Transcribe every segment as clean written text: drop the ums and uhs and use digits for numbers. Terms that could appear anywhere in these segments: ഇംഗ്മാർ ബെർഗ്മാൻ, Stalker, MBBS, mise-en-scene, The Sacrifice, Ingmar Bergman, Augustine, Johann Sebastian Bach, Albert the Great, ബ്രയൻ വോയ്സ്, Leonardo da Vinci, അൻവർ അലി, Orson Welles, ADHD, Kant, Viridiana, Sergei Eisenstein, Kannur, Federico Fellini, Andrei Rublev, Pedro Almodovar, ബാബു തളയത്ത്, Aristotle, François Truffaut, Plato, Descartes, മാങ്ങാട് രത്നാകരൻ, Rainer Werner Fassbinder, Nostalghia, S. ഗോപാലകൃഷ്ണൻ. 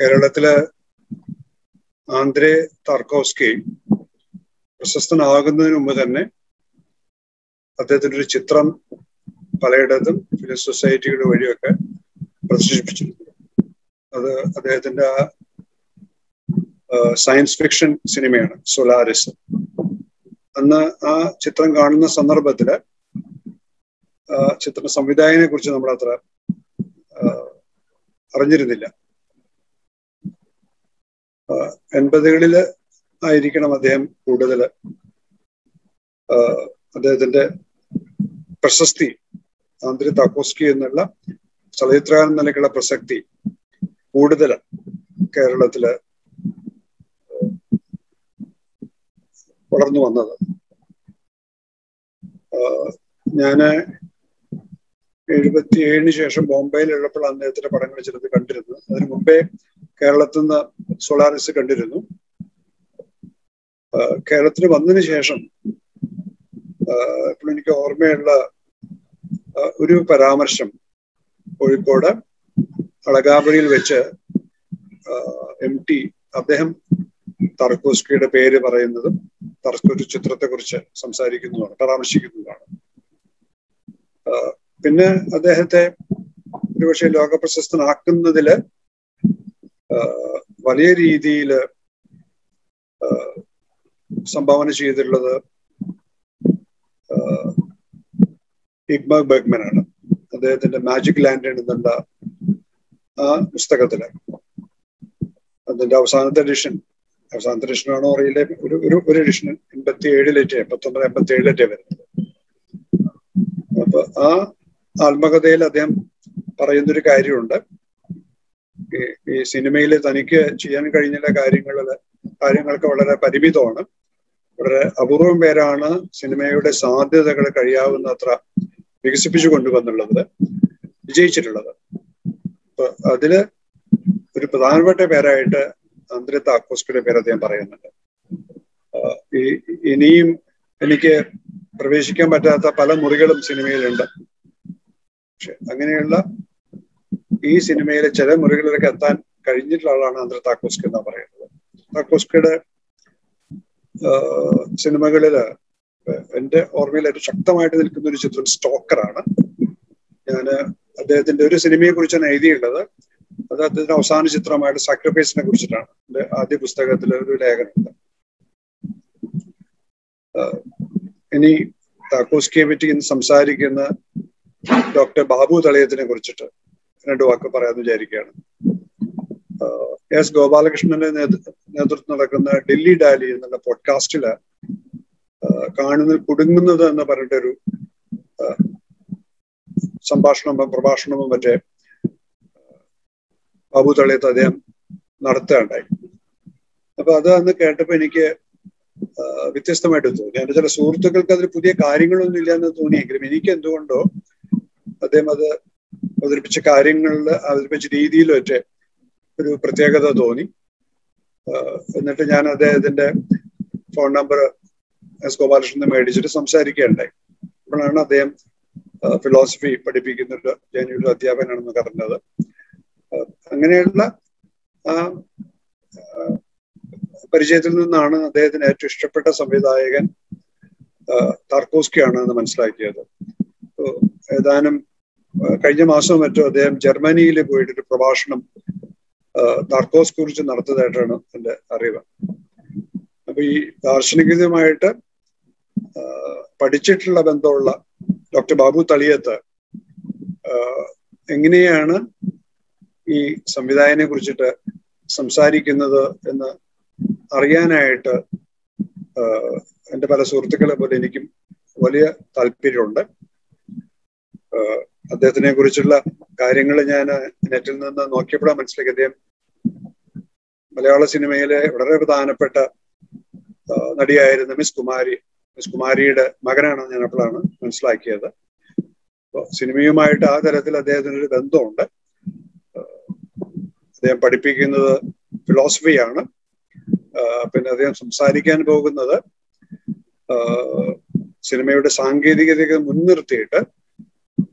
കേരളത്തിലെ Andre Tarkovsky പ്രശസ്തനാകുന്നതിന് മുമ്പ് തന്നെ അദ്ദേഹത്തിൻ്റെ ഒരു ചിത്രം പലയിടത്തും ഫിലിം സൊസൈറ്റികളുടെ വഴിയൊക്കെ പ്രദർശിപ്പിച്ചിരുന്നു. അത് അദ്ദേഹത്തിൻ്റെ സയൻസ് ഫിക്ഷൻ സിനിമയാണ് സോളാരിസ്. അന്ന് ആ ചിത്രം കാണുന്ന സന്ദർഭത്തില് ചിത്ര സംവിധായകനെ കുറിച്ച് നമ്മൾ അത്ര അറിഞ്ഞിരുന്നില്ല. 80s ആയിരിക്കണം അദ്ദേഹം കൂടുതൽ അദ്ദേഹത്തിന്റെ പ്രശസ്തി, ആന്ദ്രേ താർക്കോവ്സ്കി എന്നുള്ള ചലച്ചിത്രകാരൻ നിലയ്ക്കുള്ള പ്രസക്തി കൂടുതൽ കേരളത്തില് വളർന്നു വന്നത്. ഞാന് 77 ശേഷം ബോംബെയിലുള്ളപ്പോൾ അദ്ദേഹത്തിന്റെ പടങ്ങൾ ചിലത് കണ്ടിരുന്നു. അതിനു മുമ്പേ കേരളത്തിൽ നിന്ന് സോളാറിസ് കണ്ടിരുന്നു. കേരളത്തിൽ വന്നതിന് ശേഷം ഇപ്പോൾ എനിക്ക് ഓർമ്മയുള്ള ഒരു പരാമർശം കോഴിക്കോട് അളകാപുരിയിൽ വെച്ച് MT അദ്ദേഹം താർക്കോവ്സ്കിയുടെ പേര് പറയുന്നതും താർക്കോവ്സ്കി ചിത്രത്തെ കുറിച്ച് സംസാരിക്കുന്നതാണ്, പരാമർശിക്കുന്നതാണ്. പിന്നെ അദ്ദേഹത്തെ ഒരുപക്ഷെ ലോക പ്രശസ്തനാക്കുന്നതില് വലിയ രീതിയിൽ സംഭാവന ചെയ്തിട്ടുള്ളത് ഇഗ്മാർ ബെർഗ്മാൻ ആണ്. അദ്ദേഹത്തിന്റെ മാജിക് ലാൻഡ് എന്നുള്ള ആ പുസ്തകത്തില് അതിന്റെ അവസാനത്തെ എഡിഷനാണോ അറിയില്ല, ഒരു എഡിഷൻ 1987 വരുന്നത്. അപ്പൊ ആ ആത്മകഥയിൽ അദ്ദേഹം പറയുന്നൊരു കാര്യമുണ്ട്, ഈ സിനിമയിൽ തനിക്ക് ചെയ്യാൻ കഴിഞ്ഞുള്ള കാര്യങ്ങൾക്ക് വളരെ പരിമിതമാണ്, വളരെ അപൂർവം പേരാണ് സിനിമയുടെ സാധ്യതകൾ കഴിയാവുന്നത്ര വികസിപ്പിച്ചു കൊണ്ടുവന്നുള്ളത്, വിജയിച്ചിട്ടുള്ളത്. അപ്പൊ അതില് ഒരു പ്രധാനപ്പെട്ട പേരായിട്ട് ആന്ദ്രേ താർക്കോവ്സ്കിയുടെ പേര് അദ്ദേഹം പറയുന്നുണ്ട്. ഈ ഇനിയും എനിക്ക് പ്രവേശിക്കാൻ പറ്റാത്ത പല മുറികളും സിനിമയിലുണ്ട്, പക്ഷെ അങ്ങനെയുള്ള ഈ സിനിമയിലെ ചില മുറികളിലൊക്കെ എത്താൻ കഴിഞ്ഞിട്ടുള്ള ആളാണ് ആന്ദ്രേ താർക്കോവ്സ്കി എന്നാ പറയുന്നത്. താർക്കോവ്സ്കിയുടെ സിനിമകളില് എൻ്റെ ഓർമ്മയിൽ ഏറ്റവും ശക്തമായിട്ട് നിൽക്കുന്ന ഒരു ചിത്രം സ്റ്റോക്കറാണ്. ഞാന് അദ്ദേഹത്തിന്റെ ഒരു സിനിമയെ കുറിച്ചാണ് എഴുതിയുള്ളത്, അത് അദ്ദേഹത്തിന്റെ അവസാന ചിത്രമായിട്ട് സാക്രിഫൈസിനെ കുറിച്ചിട്ടാണ്. എൻ്റെ ആദ്യ പുസ്തകത്തിലെ ഒരു ലേഖനമുണ്ട്. ഇനി താർക്കോവ്സ്കിയെ പറ്റി ഇന്ന് സംസാരിക്കുന്ന ഡോക്ടർ ബാബു തളയത്തിനെ കുറിച്ചിട്ട് രണ്ടു വാക്ക് പറയാമെന്ന് വിചാരിക്കുകയാണ്. S. ഗോപാലകൃഷ്ണന്റെ നേതൃത്വം നടക്കുന്ന ഡൽഹി ഡാലി എന്നുള്ള പോഡ്കാസ്റ്റില് കുടുങ്ങുന്നത് എന്ന് പറഞ്ഞിട്ടൊരു പ്രഭാഷണവും മറ്റേ ബാബു തളയത്ത് അദ്ദേഹം നടത്തുകയുണ്ടായി. അപ്പൊ അത് അന്ന് കേട്ടപ്പോ എനിക്ക് വ്യത്യസ്തമായിട്ട് തോന്നി. എൻ്റെ ചില സുഹൃത്തുക്കൾക്ക് അതിൽ പുതിയ കാര്യങ്ങളൊന്നും ഇല്ല എന്ന് തോന്നിയെങ്കിലും എനിക്ക് എന്തുകൊണ്ടോ അദ്ദേഹം അത് അവതരിപ്പിച്ച കാര്യങ്ങളിൽ അവതരിപ്പിച്ച രീതിയിലൊറ്റ ഒരു പ്രത്യേകത തോന്നി. എന്നിട്ട് ഞാൻ അദ്ദേഹത്തിന്റെ ഫോൺ നമ്പർ S. ഗോപാലകൃഷ്ണൻ മേടിച്ചിട്ട് സംസാരിക്കുകയുണ്ടായി. അപ്പോഴാണ് അദ്ദേഹം ഫിലോസഫി പഠിപ്പിക്കുന്ന ജനുവിലെ അധ്യാപകനാണെന്നൊക്കെ അറിഞ്ഞത്. അങ്ങനെയുള്ള ആ പരിചയത്തിൽ നിന്നാണ് അദ്ദേഹത്തിന് ഏറ്റവും ഇഷ്ടപ്പെട്ട സംവിധായകൻ താർക്കോവ്സ്കി ആണെന്ന് മനസ്സിലാക്കിയത്. ഏതാനും കഴിഞ്ഞ മാസവും മറ്റും അദ്ദേഹം ജർമ്മനിയിൽ പോയിട്ടൊരു പ്രഭാഷണം താർക്കോവ്സ്കിയെ കുറിച്ച് നടത്തതായിട്ടാണ് എൻ്റെ അറിവ്. അപ്പൊ ഈ ദാർശനികതയുമായിട്ട് പഠിച്ചിട്ടുള്ള ബന്ധമുള്ള ഡോക്ടർ ബാബു തളിയത്ത് എങ്ങനെയാണ് ഈ സംവിധായകനെ കുറിച്ചിട്ട് സംസാരിക്കുന്നത് എന്ന് അറിയാനായിട്ട് എൻ്റെ പല സുഹൃത്തുക്കളെ പോലെ എനിക്കും വലിയ താല്പര്യമുണ്ട്. അദ്ദേഹത്തിനെ കുറിച്ചുള്ള കാര്യങ്ങൾ ഞാൻ നെറ്റിൽ നിന്ന് നോക്കിയപ്പോഴാണ് മനസ്സിലാക്കി അദ്ദേഹം മലയാള സിനിമയിലെ വളരെ പ്രധാനപ്പെട്ട നടിയായിരുന്ന മിസ് കുമാരിയുടെ മകനാണെന്ന് ഞാൻ അപ്പോഴാണ് മനസ്സിലാക്കിയത്. സിനിമയുമായിട്ട് ആ തരത്തിൽ അദ്ദേഹത്തിനൊരു ബന്ധമുണ്ട്. അദ്ദേഹം പഠിപ്പിക്കുന്നത് ഫിലോസഫിയാണ്. പിന്നെ അദ്ദേഹം സംസാരിക്കാൻ പോകുന്നത് സിനിമയുടെ സാങ്കേതികതയെ മുൻനിർത്തിയിട്ട്,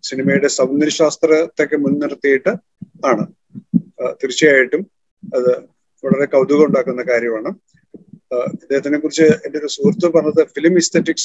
സിനിമയുടെ സൗന്ദര്യശാസ്ത്രത്തെയൊക്കെ മുൻനിർത്തിയിട്ട് ആണ്. തീർച്ചയായിട്ടും film aesthetics.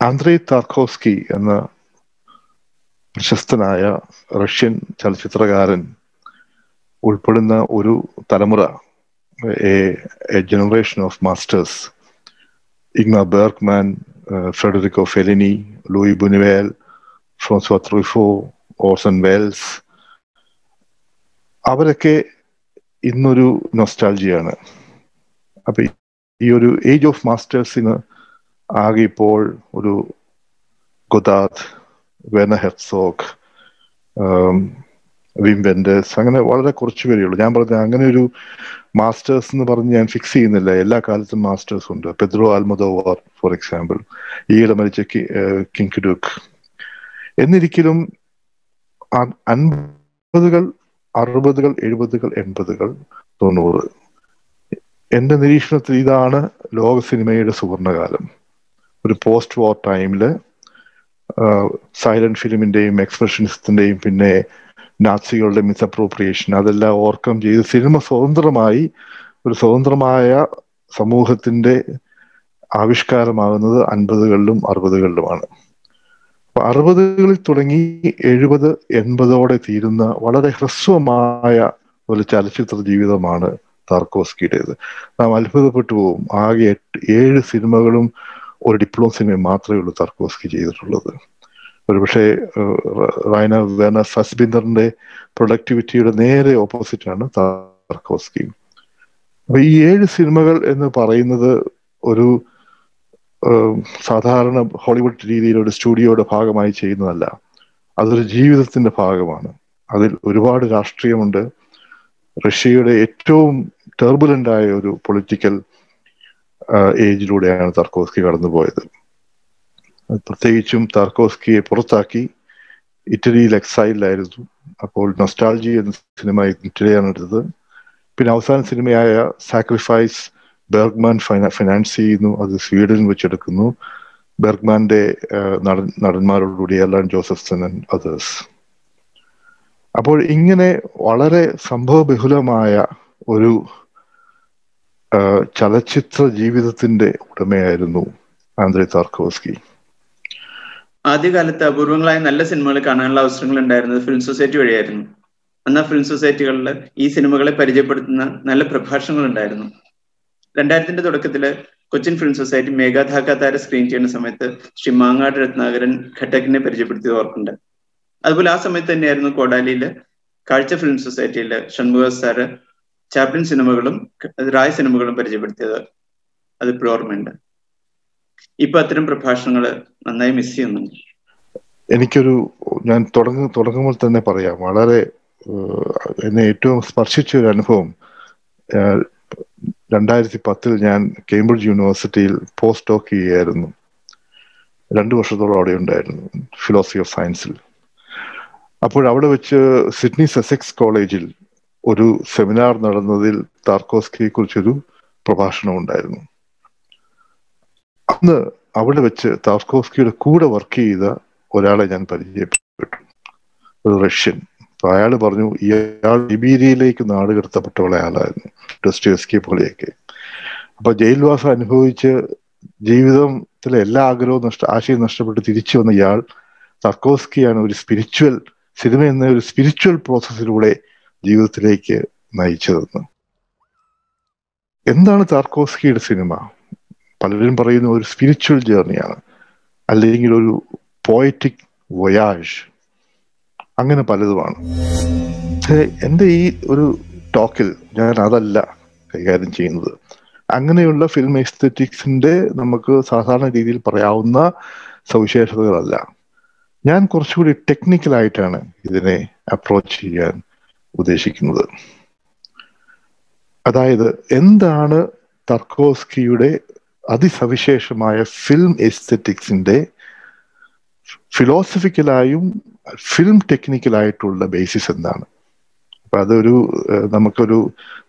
Andrei Tarkovsky and the Prashasthanaya Russian Chalchitragaran Ulpadana Uru Taramura, a generation of masters, Ingmar Bergman, Federico Fellini, Louis Buñuel, François Truffaut, Orson Welles. Avarake Innuru nostalgia. Your age of masters in a Agi Paul, Uru Godard, Werner Herzog, Wim Wenders, Angana, what a corchuverio, Jamba, the Anganu masters in the Barnian Fixi in the Laila Calton masters under Pedro Almodovar, for example, Yel America Kinkuduk. Any curriculum are unbodical, arbodical, edbodical, and bodical, don't over. End of the edition of Tridana, Log Cinema Suvernagalam. Post war time, silent film in name, expressionist name, pinne, Nazi or misappropriation, Adela Orcom, Jesus, cinema Sondramai, Sondramaya, Samuhatinde, Avishkaramana, and Bazagalum, Arbadagalumana. Arbadagal Turangi, Edibada, Enbazoda Thiruna, what are the Hrasumaya or the Chalchit of the Mana, Tarkovsky days. Now I'll put to Agate, Ed Cinemagalum. Or diplomas in a matra of Tarkovsky. Rainer Werner Fassbinder productivity or the opposite Tarkovsky. We aid cinema in the Parana Uru Sathana Hollywood TV or the studio of Pagamai Chainala. Other Jesus in the Pagamana. Other Uruva Rastri under Russia a turbulent eye political. Age Rudian Tarkovsky are the boy. Protechum Tarkovsky, Portaki, Italy like side lies upon nostalgia and cinema Italian. Pinausan cinema sacrifice Bergman financier of the Sweden, which are Kuno, Bergman de Naranmar Rudiella and Josephson and others. Upon Ingene, Valare, Sambo Behula Maya, Uru. Chalachitra Jeevithathinte ഉടമയായിരുന്നു Andrei Tarkovsky. ആദ്യകാലത്ത് അപൂർവങ്ങളായ നല്ല സിനിമകൾ കാണാനുള്ള അവസരങ്ങൾ ഉണ്ടായിരുന്നത് film society വഴിയായിരുന്നു. അന്ന് ഫിലിം സൊസൈറ്റികളിൽ ഈ സിനിമകളെ പരിചയപ്പെടുത്തുന്ന നല്ല പ്രഭാഷണങ്ങൾ ഉണ്ടായിരുന്നു. 2000ന്റെ തുടക്കത്തിൽ കൊച്ചിൻ ഫിലിം സൊസൈറ്റി മേഘാധാകാതാര സ്ക്രീൻ ചെയ്യുന്ന സമയത്ത് ശ്രീ മാങ്ങാട് രത്നാകരൻ ഘട്ടക്കിനെ പരിചയപ്പെടുത്തിയത് ഓർക്കുന്നുണ്ട്. അതുപോലെ ആ സമയത്ത് തന്നെയായിരുന്നു കോടാലിയിലെ കാഴ്ച ഫിലിം സൊസൈറ്റിയിലെ Shanmukha sir Chaplin Cinemagalum, Rai Cinemagalum Perjibet, as a proormenda. Ipatrim professional, and I miss him. Enikuru and Torangamaltana Paria, Malare, a tomb spartiture and home. Dandai Patil, Cambridge University, postdoc year, Randuashador Audium died, philosophy of science. Upon out which Sydney Sussex College. Oru seminar Naranadil Tarkovsky Kulchuru Prabhashanam Undairunnu. Annu avide vechu Tarkovskyude kooda work cheytha orale njan parichayapettu. Oru Russian അപ്പൊ അയാൾ പറഞ്ഞു ഇയാൾ ലിബീരിയയിലേക്ക് നാട് കടത്തപ്പെട്ട അയാളായിരുന്നു, ഡോസ്റ്റോയവ്സ്കിയെ പോലെയൊക്കെ. അപ്പൊ ജയിൽവാസം അനുഭവിച്ച് ജീവിതത്തിലെ എല്ലാ ആഗ്രഹവും ആശയം നഷ്ടപ്പെട്ട് തിരിച്ചു വന്ന ഇയാൾ തർക്കോവ്സ്കിയാണ് ഒരു സ്പിരിച്വൽ സിനിമ എന്ന ഒരു സ്പിരിച്വൽ പ്രോസസ്സിലൂടെ ജീവിതത്തിലേക്ക് നയിച്ചതെന്ന്. എന്താണ് താർക്കോവ്സ്കിയുടെ സിനിമ? പലരും പറയുന്ന ഒരു സ്പിരിച്വൽ ജേർണിയാണ്, അല്ലെങ്കിൽ ഒരു പോയറ്റിക് വൊയാജ്, അങ്ങനെ പലതുമാണ്. എൻ്റെ ഈ ഒരു ടോക്കിൽ ഞാൻ അതല്ല കൈകാര്യം ചെയ്യുന്നത്. അങ്ങനെയുള്ള ഫിലിം എസ്തെറ്റിക്സിൻ്റെ നമുക്ക് സാധാരണ രീതിയിൽ പറയാവുന്ന സവിശേഷതകളല്ല. ഞാൻ കുറച്ചുകൂടി ടെക്നിക്കലായിട്ടാണ് ഇതിനെ അപ്രോച്ച് ചെയ്യാൻ ഉദ്ദേശിക്കുന്നത്. അതായത് എന്താണ് തർക്കോവ്സ്കിയുടെ അതിസവിശേഷമായ ഫിലിം എസ്തെറ്റിക്സിൻ്റെ ഫിലോസഫിക്കലായും ഫിലിം ടെക്നിക്കലായിട്ടുള്ള ബേസിസ് എന്താണ്? അപ്പം അതൊരു നമുക്കൊരു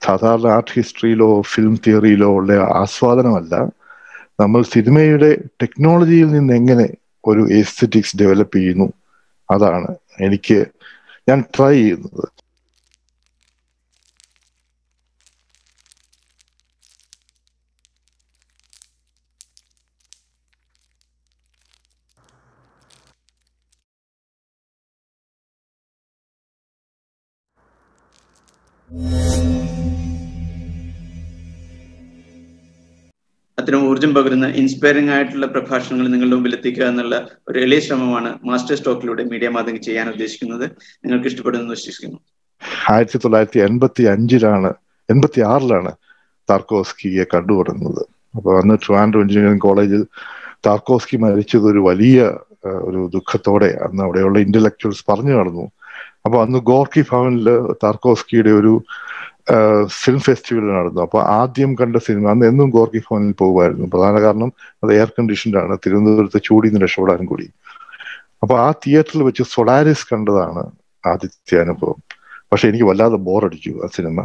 സാധാരണ ആർട്ട് ഹിസ്റ്ററിയിലോ ഫിലിം തിയറിയിലോ ഉള്ള ആസ്വാദനമല്ല. നമ്മൾ സിനിമയുടെ ടെക്നോളജിയിൽ നിന്ന് എങ്ങനെ ഒരു എസ്തെറ്റിക്സ് ഡെവലപ്പ് ചെയ്യുന്നു, അതാണ് ഞാൻ ട്രൈ ചെയ്യുന്നത്. അത്തരം ഊർജം പകരുന്ന ഇൻസ്പയറിംഗ് ആയിട്ടുള്ള പ്രഭാഷണങ്ങൾ നിങ്ങളുടെ മുമ്പിൽ എത്തിക്കുക എന്നുള്ള ഒരു എളിയ ശ്രമമാണ് മാസ്റ്റർ സ്റ്റോക്കിലൂടെ മീഡിയ മാധ്യമം ചെയ്യാൻ ഉദ്ദേശിക്കുന്നത്. നിങ്ങൾക്ക് ഇഷ്ടപ്പെടുന്നു വിശ്വസിക്കുന്നു. 1986 താർക്കോവ്സ്കിയെ കണ്ടുപറഞ്ഞത്. അപ്പൊ അന്ന് ട്രിവാൻഡ്രം എഞ്ചിനീയറിംഗ് കോളേജിൽ താർക്കോവ്സ്കി മരിച്ചത് ഒരു വലിയ ഒരു ദുഃഖത്തോടെ അന്ന് അവിടെയുള്ള ഇന്റലക്ച്വൽസ് പറഞ്ഞു നടന്നു. അപ്പൊ അന്ന് ഗോർക്കി ഭവനില് താർക്കോവ്സ്കിയുടെ ഒരു ഫിലിം ഫെസ്റ്റിവൽ നടന്നു. അപ്പൊ ആദ്യം കണ്ട സിനിമ, അന്ന് എന്നും ഗോർക്കി ഭവനിൽ പോകുമായിരുന്നു. പ്രധാന കാരണം അത് എയർ കണ്ടീഷൻഡാണ്, തിരുവനന്തപുരത്ത് ചൂടിൽ നിന്ന് രക്ഷപ്പെടാനും കൂടി. അപ്പൊ ആ തിയേറ്ററിൽ വെച്ച് സൊളാരിസ് കണ്ടതാണ് ആദ്യത്തെ അനുഭവം. പക്ഷെ എനിക്ക് വല്ലാതെ ബോറടിച്ചു ആ സിനിമ,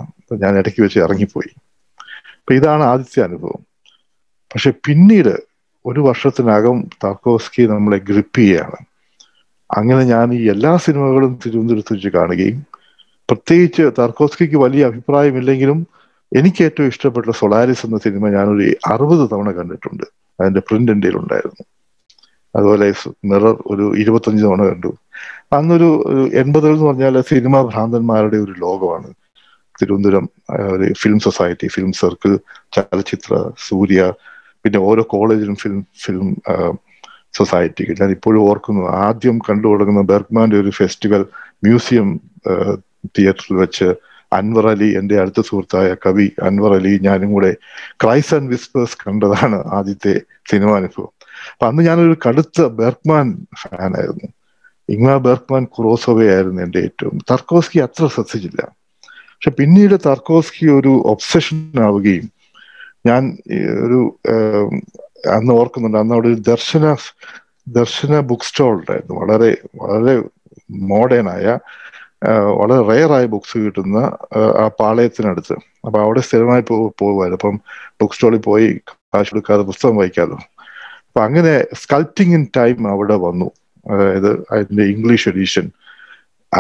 ഞാൻ ഇടയ്ക്ക് വെച്ച് ഇറങ്ങിപ്പോയി. അപ്പൊ ഇതാണ് ആദ്യത്തെ അനുഭവം. പക്ഷെ പിന്നീട് ഒരു വർഷത്തിനകം താർക്കോവ്സ്കി നമ്മളെ ഗ്രിപ്പ് ചെയ്യുകയാണ്. അങ്ങനെ ഞാൻ ഈ എല്ലാ സിനിമകളും തിരുവനന്തപുരത്ത് വെച്ച് കാണുകയും, പ്രത്യേകിച്ച് താർക്കോവ്സ്കിക്ക് വലിയ അഭിപ്രായമില്ലെങ്കിലും എനിക്ക് ഏറ്റവും ഇഷ്ടപ്പെട്ട സൊളാരിസ് എന്ന സിനിമ ഞാനൊരു 60 തവണ കണ്ടിട്ടുണ്ട്. അതിൻ്റെ പ്രിന്റ് എൻ്റെ ഉണ്ടായിരുന്നു. അതുപോലെ മിറർ ഒരു 25 തവണ കണ്ടു. അന്നൊരു 80 എന്ന് പറഞ്ഞാൽ സിനിമാ ഭ്രാന്തന്മാരുടെ ഒരു ലോകമാണ് തിരുവനന്തപുരം. ഒരു ഫിലിം സൊസൈറ്റി, ഫിലിം സർക്കിൾ, ചലച്ചിത്ര, സൂര്യ, പിന്നെ ഓരോ കോളേജിലും ഫിലിം സൊസൈറ്റി. ഞാൻ ഇപ്പോഴും ഓർക്കുന്നു, ആദ്യം കണ്ടു തുടങ്ങുന്ന ബെർഗ്മാൻ്റെ ഒരു ഫെസ്റ്റിവൽ മ്യൂസിയം തിയേറ്ററിൽ വെച്ച് അൻവർ അലി, എൻ്റെ അടുത്ത സുഹൃത്തായ കവി അൻവർ അലി, ഞാനും കൂടെ ക്രൈസ് ആൻഡ് വിസ്പേഴ്സ് കണ്ടതാണ് ആദ്യത്തെ സിനിമാനുഭവം. അപ്പൊ അന്ന് ഞാനൊരു കടുത്ത ബെർഗ്മാൻ ഫാനായിരുന്നു. ഇംഗ്മാർ ബെർഗ്മാൻ ക്രോസോവേ ആയിരുന്നു എൻ്റെ ഏറ്റവും. താർക്കോവ്സ്കി അത്ര ശ്രദ്ധിച്ചില്ല. പക്ഷെ പിന്നീട് താർക്കോവ്സ്കി ഒരു ഒബ്സഷൻ ആവുകയും, ഞാൻ ഒരു അന്ന് ഓർക്കുന്നുണ്ട്, അന്ന് അവിടെ ഒരു ദർശന ബുക്ക് സ്റ്റോൾ ഉണ്ടായിരുന്നു. വളരെ വളരെ മോഡേണായ, വളരെ റെയറായ ബുക്സ് കിട്ടുന്ന ആ പാളയത്തിനടുത്ത്. അപ്പൊ അവിടെ സ്ഥിരമായി പോകുമായിരുന്നു. അപ്പം ബുക്ക് സ്റ്റോളിൽ പോയി കാശ് കൊടുക്കാതെ പുസ്തകം വായിക്കാമല്ലോ. അപ്പൊ അങ്ങനെ സ്കൾപ്റ്റിംഗ് ഇൻ ടൈം അവിടെ വന്നു. അതായത് അതിൻ്റെ ഇംഗ്ലീഷ് എഡിഷൻ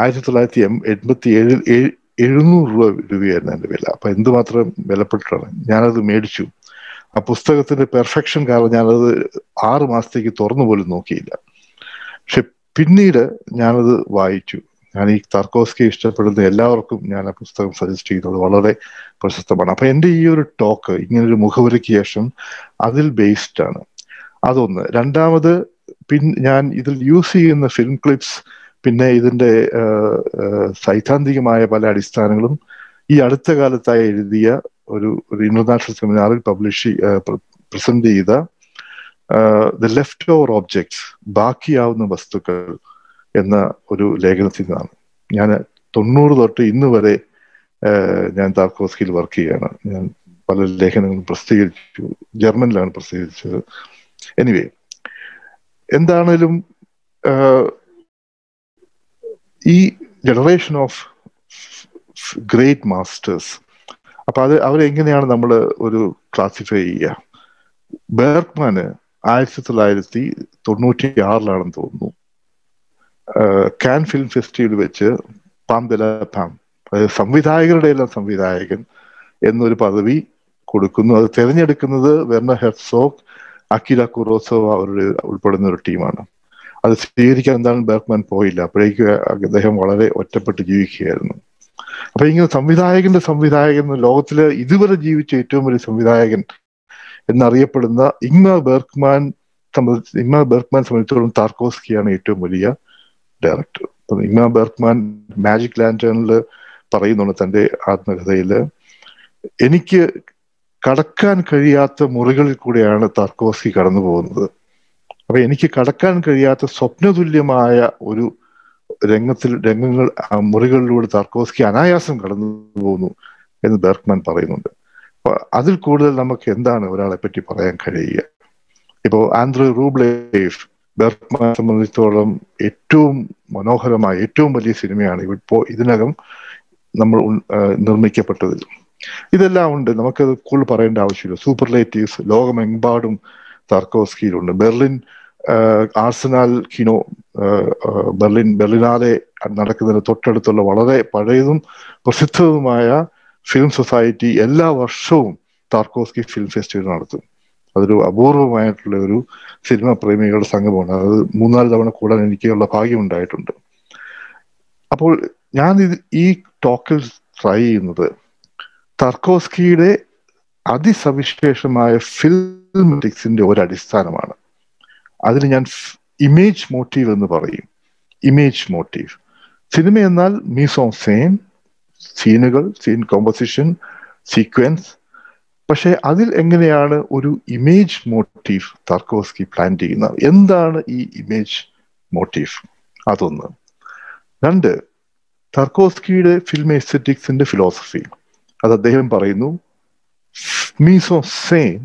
1987 700 രൂപയായിരുന്നു എൻ്റെ വില. അപ്പൊ എന്തുമാത്രം വിലപ്പെട്ടിട്ടാണ് ഞാനത് മേടിച്ചു. ആ പുസ്തകത്തിന്റെ പെർഫെക്ഷൻ കാരണം ഞാനത് 6 മാസത്തേക്ക് തുറന്നു പോലും നോക്കിയില്ല. പക്ഷെ പിന്നീട് ഞാനത് വായിച്ചു. ഞാൻ ഈ താർക്കോവ്സ്കിയെ ഇഷ്ടപ്പെടുന്ന എല്ലാവർക്കും ഞാൻ ആ പുസ്തകം സജസ്റ്റ് ചെയ്യുന്നത് വളരെ പ്രശസ്തമാണ്. അപ്പൊ എൻ്റെ ഈ ഒരു ടോക്ക് ഇങ്ങനൊരു മുഖവരയ്ക്ക് ശേഷം അതിൽ ബേസ്ഡ് ആണ്. അതൊന്ന്. രണ്ടാമത്, ഞാൻ ഇതിൽ യൂസ് ചെയ്യുന്ന ഫിലിം ക്ലിപ്സ്, പിന്നെ ഇതിൻ്റെ സൈദ്ധാന്തികമായ പല അടിസ്ഥാനങ്ങളും ഈ അടുത്ത കാലത്തായി എഴുതിയ ഒരു ഇന്റർനാഷണൽ സെമിനാറിൽ പ്രസന്റ് ചെയ്ത ദ ലെഫ്റ്റ് ഓവർ ഓബ്ജെക്ട്സ്, ബാക്കിയാവുന്ന വസ്തുക്കൾ എന്ന ഒരു ലേഖനത്തിൽ നിന്നാണ്. ഞാൻ 90 തൊട്ട് ഇന്ന് വരെ ഞാൻ താർക്കോവ്സ്കിയിൽ വർക്ക് ചെയ്യുകയാണ്. ഞാൻ പല ലേഖനങ്ങളും പ്രസിദ്ധീകരിച്ചു, ജർമ്മനിലാണ് പ്രസിദ്ധീകരിച്ചത്. എനിവേ, എന്താണേലും ഈ ജനറേഷൻ ഓഫ് ഗ്രേറ്റ് മാസ്റ്റേഴ്സ്, അപ്പൊ അത് അവരെങ്ങനെയാണ് നമ്മൾ ഒരു ക്ലാസിഫൈ ചെയ്യുക? ബെർഗ്മാന് 1996 തോന്നുന്നു കാൻ ഫിലിം ഫെസ്റ്റിവൽ വെച്ച് പാം ദ പാം, അതായത് സംവിധായകരുടെ എല്ലാം സംവിധായകൻ എന്നൊരു പദവി കൊടുക്കുന്നു. അത് തിരഞ്ഞെടുക്കുന്നത് വെർണർ ഹെർസോഗ്, അക്കിര കുറോസോവ അവരുടെ ഉൾപ്പെടുന്ന ഒരു ടീമാണ്. അത് സ്വീകരിക്കാൻ എന്താണ് ബെർഗ്മാൻ പോയില്ല. അപ്പോഴേക്ക് അദ്ദേഹം വളരെ ഒറ്റപ്പെട്ട് ജീവിക്കുകയായിരുന്നു. അപ്പൊ ഇങ്ങനെ സംവിധായകന്റെ സംവിധായകൻ, ലോകത്തിലെ ഇതുവരെ ജീവിച്ച ഏറ്റവും വലിയ സംവിധായകൻ എന്നറിയപ്പെടുന്ന ഇംഗ്മാർ ബെർഗ്മാൻ സംബന്ധിച്ചോളം താർക്കോവ്സ്കിയാണ് ഏറ്റവും വലിയ ഡയറക്ടർ. അപ്പം ഇംഗ്മാർ ബെർഗ്മാൻ മാജിക് ലാൻറ്റേണിൽ പറയുന്നുണ്ട് തൻ്റെ ആത്മകഥയിൽ, എനിക്ക് കടക്കാൻ കഴിയാത്ത മുറികളിൽ കൂടെയാണ് താർക്കോവ്സ്കി കടന്നു പോകുന്നത്. അപ്പൊ എനിക്ക് കടക്കാൻ കഴിയാത്ത സ്വപ്നതുല്യമായ ഒരു രംഗങ്ങൾ മുറികളിലൂടെ താർക്കോവ്സ്കി അനായാസം കടന്നു പോകുന്നു എന്ന് ബെർഗ്മാൻ പറയുന്നുണ്ട്. അപ്പൊ അതിൽ കൂടുതൽ നമുക്ക് എന്താണ് ഒരാളെ പറ്റി പറയാൻ കഴിയുക? ഇപ്പോൾ ആൻഡ്രേ റൂബ്ലേഫ് ബെർഗ്മാനെ സംബന്ധിച്ചോളം ഏറ്റവും മനോഹരമായ ഏറ്റവും വലിയ സിനിമയാണ് ഇപ്പോൾ ഇതിനകം നമ്മൾ നിർമ്മിക്കപ്പെട്ടതിൽ. ഇതെല്ലാം ഉണ്ട്, നമുക്കത് കൂടുതൽ പറയേണ്ട ആവശ്യമില്ല. സൂപ്പർലേറ്റീവ്സ് ലോകമെമ്പാടും താർക്കോവ്സ്കിയിലുണ്ട്. ബെർലിൻ ആർസനാൽ കിനോ, ബെർലിനാലെ നടക്കുന്നതിന് തൊട്ടടുത്തുള്ള വളരെ പഴയതും പ്രസിദ്ധവുമായ ഫിലിം സൊസൈറ്റി എല്ലാ വർഷവും താർക്കോവ്സ്കി ഫിലിം ഫെസ്റ്റിവൽ നടത്തും. അതൊരു അപൂർവമായിട്ടുള്ള ഒരു സിനിമാ പ്രേമികളുടെ സംഗമമാണ്. അത് 3-4 തവണ കൂടാൻ എനിക്കുള്ള ഭാഗ്യം ഉണ്ടായിട്ടുണ്ട്. അപ്പോൾ ഞാൻ ഈ ടോക്കിൽ ട്രൈ ചെയ്യുന്നത് താർക്കോവ്സ്കിയുടെ അതിസവിശേഷമായ ഫിൽമെറ്റിക്സിന്റെ ഒരടിസ്ഥാനമാണ്. അതിന് ഞാൻ ഇമേജ് മോട്ടീവ് എന്ന് പറയും. ഇമേജ് മോട്ടീവ്, സിനിമ എന്നാൽ mise-en-scene, സീനുകൾ, സീൻ കോമ്പോസിഷൻ, സീക്വൻസ്. പക്ഷെ അതിൽ എങ്ങനെയാണ് ഒരു ഇമേജ് മോട്ടീവ് താർക്കോവ്സ്കി പ്ലാൻ ചെയ്യുന്നത്? എന്താണ് ഈ ഇമേജ് മോട്ടീവ്? അതൊന്ന്. 2, താർക്കോവ്സ്കിയുടെ ഫിലിം എസ്തെറ്റിക്സിന്റെ ഫിലോസഫി. അത് അദ്ദേഹം പറയുന്നു, mise-en-scene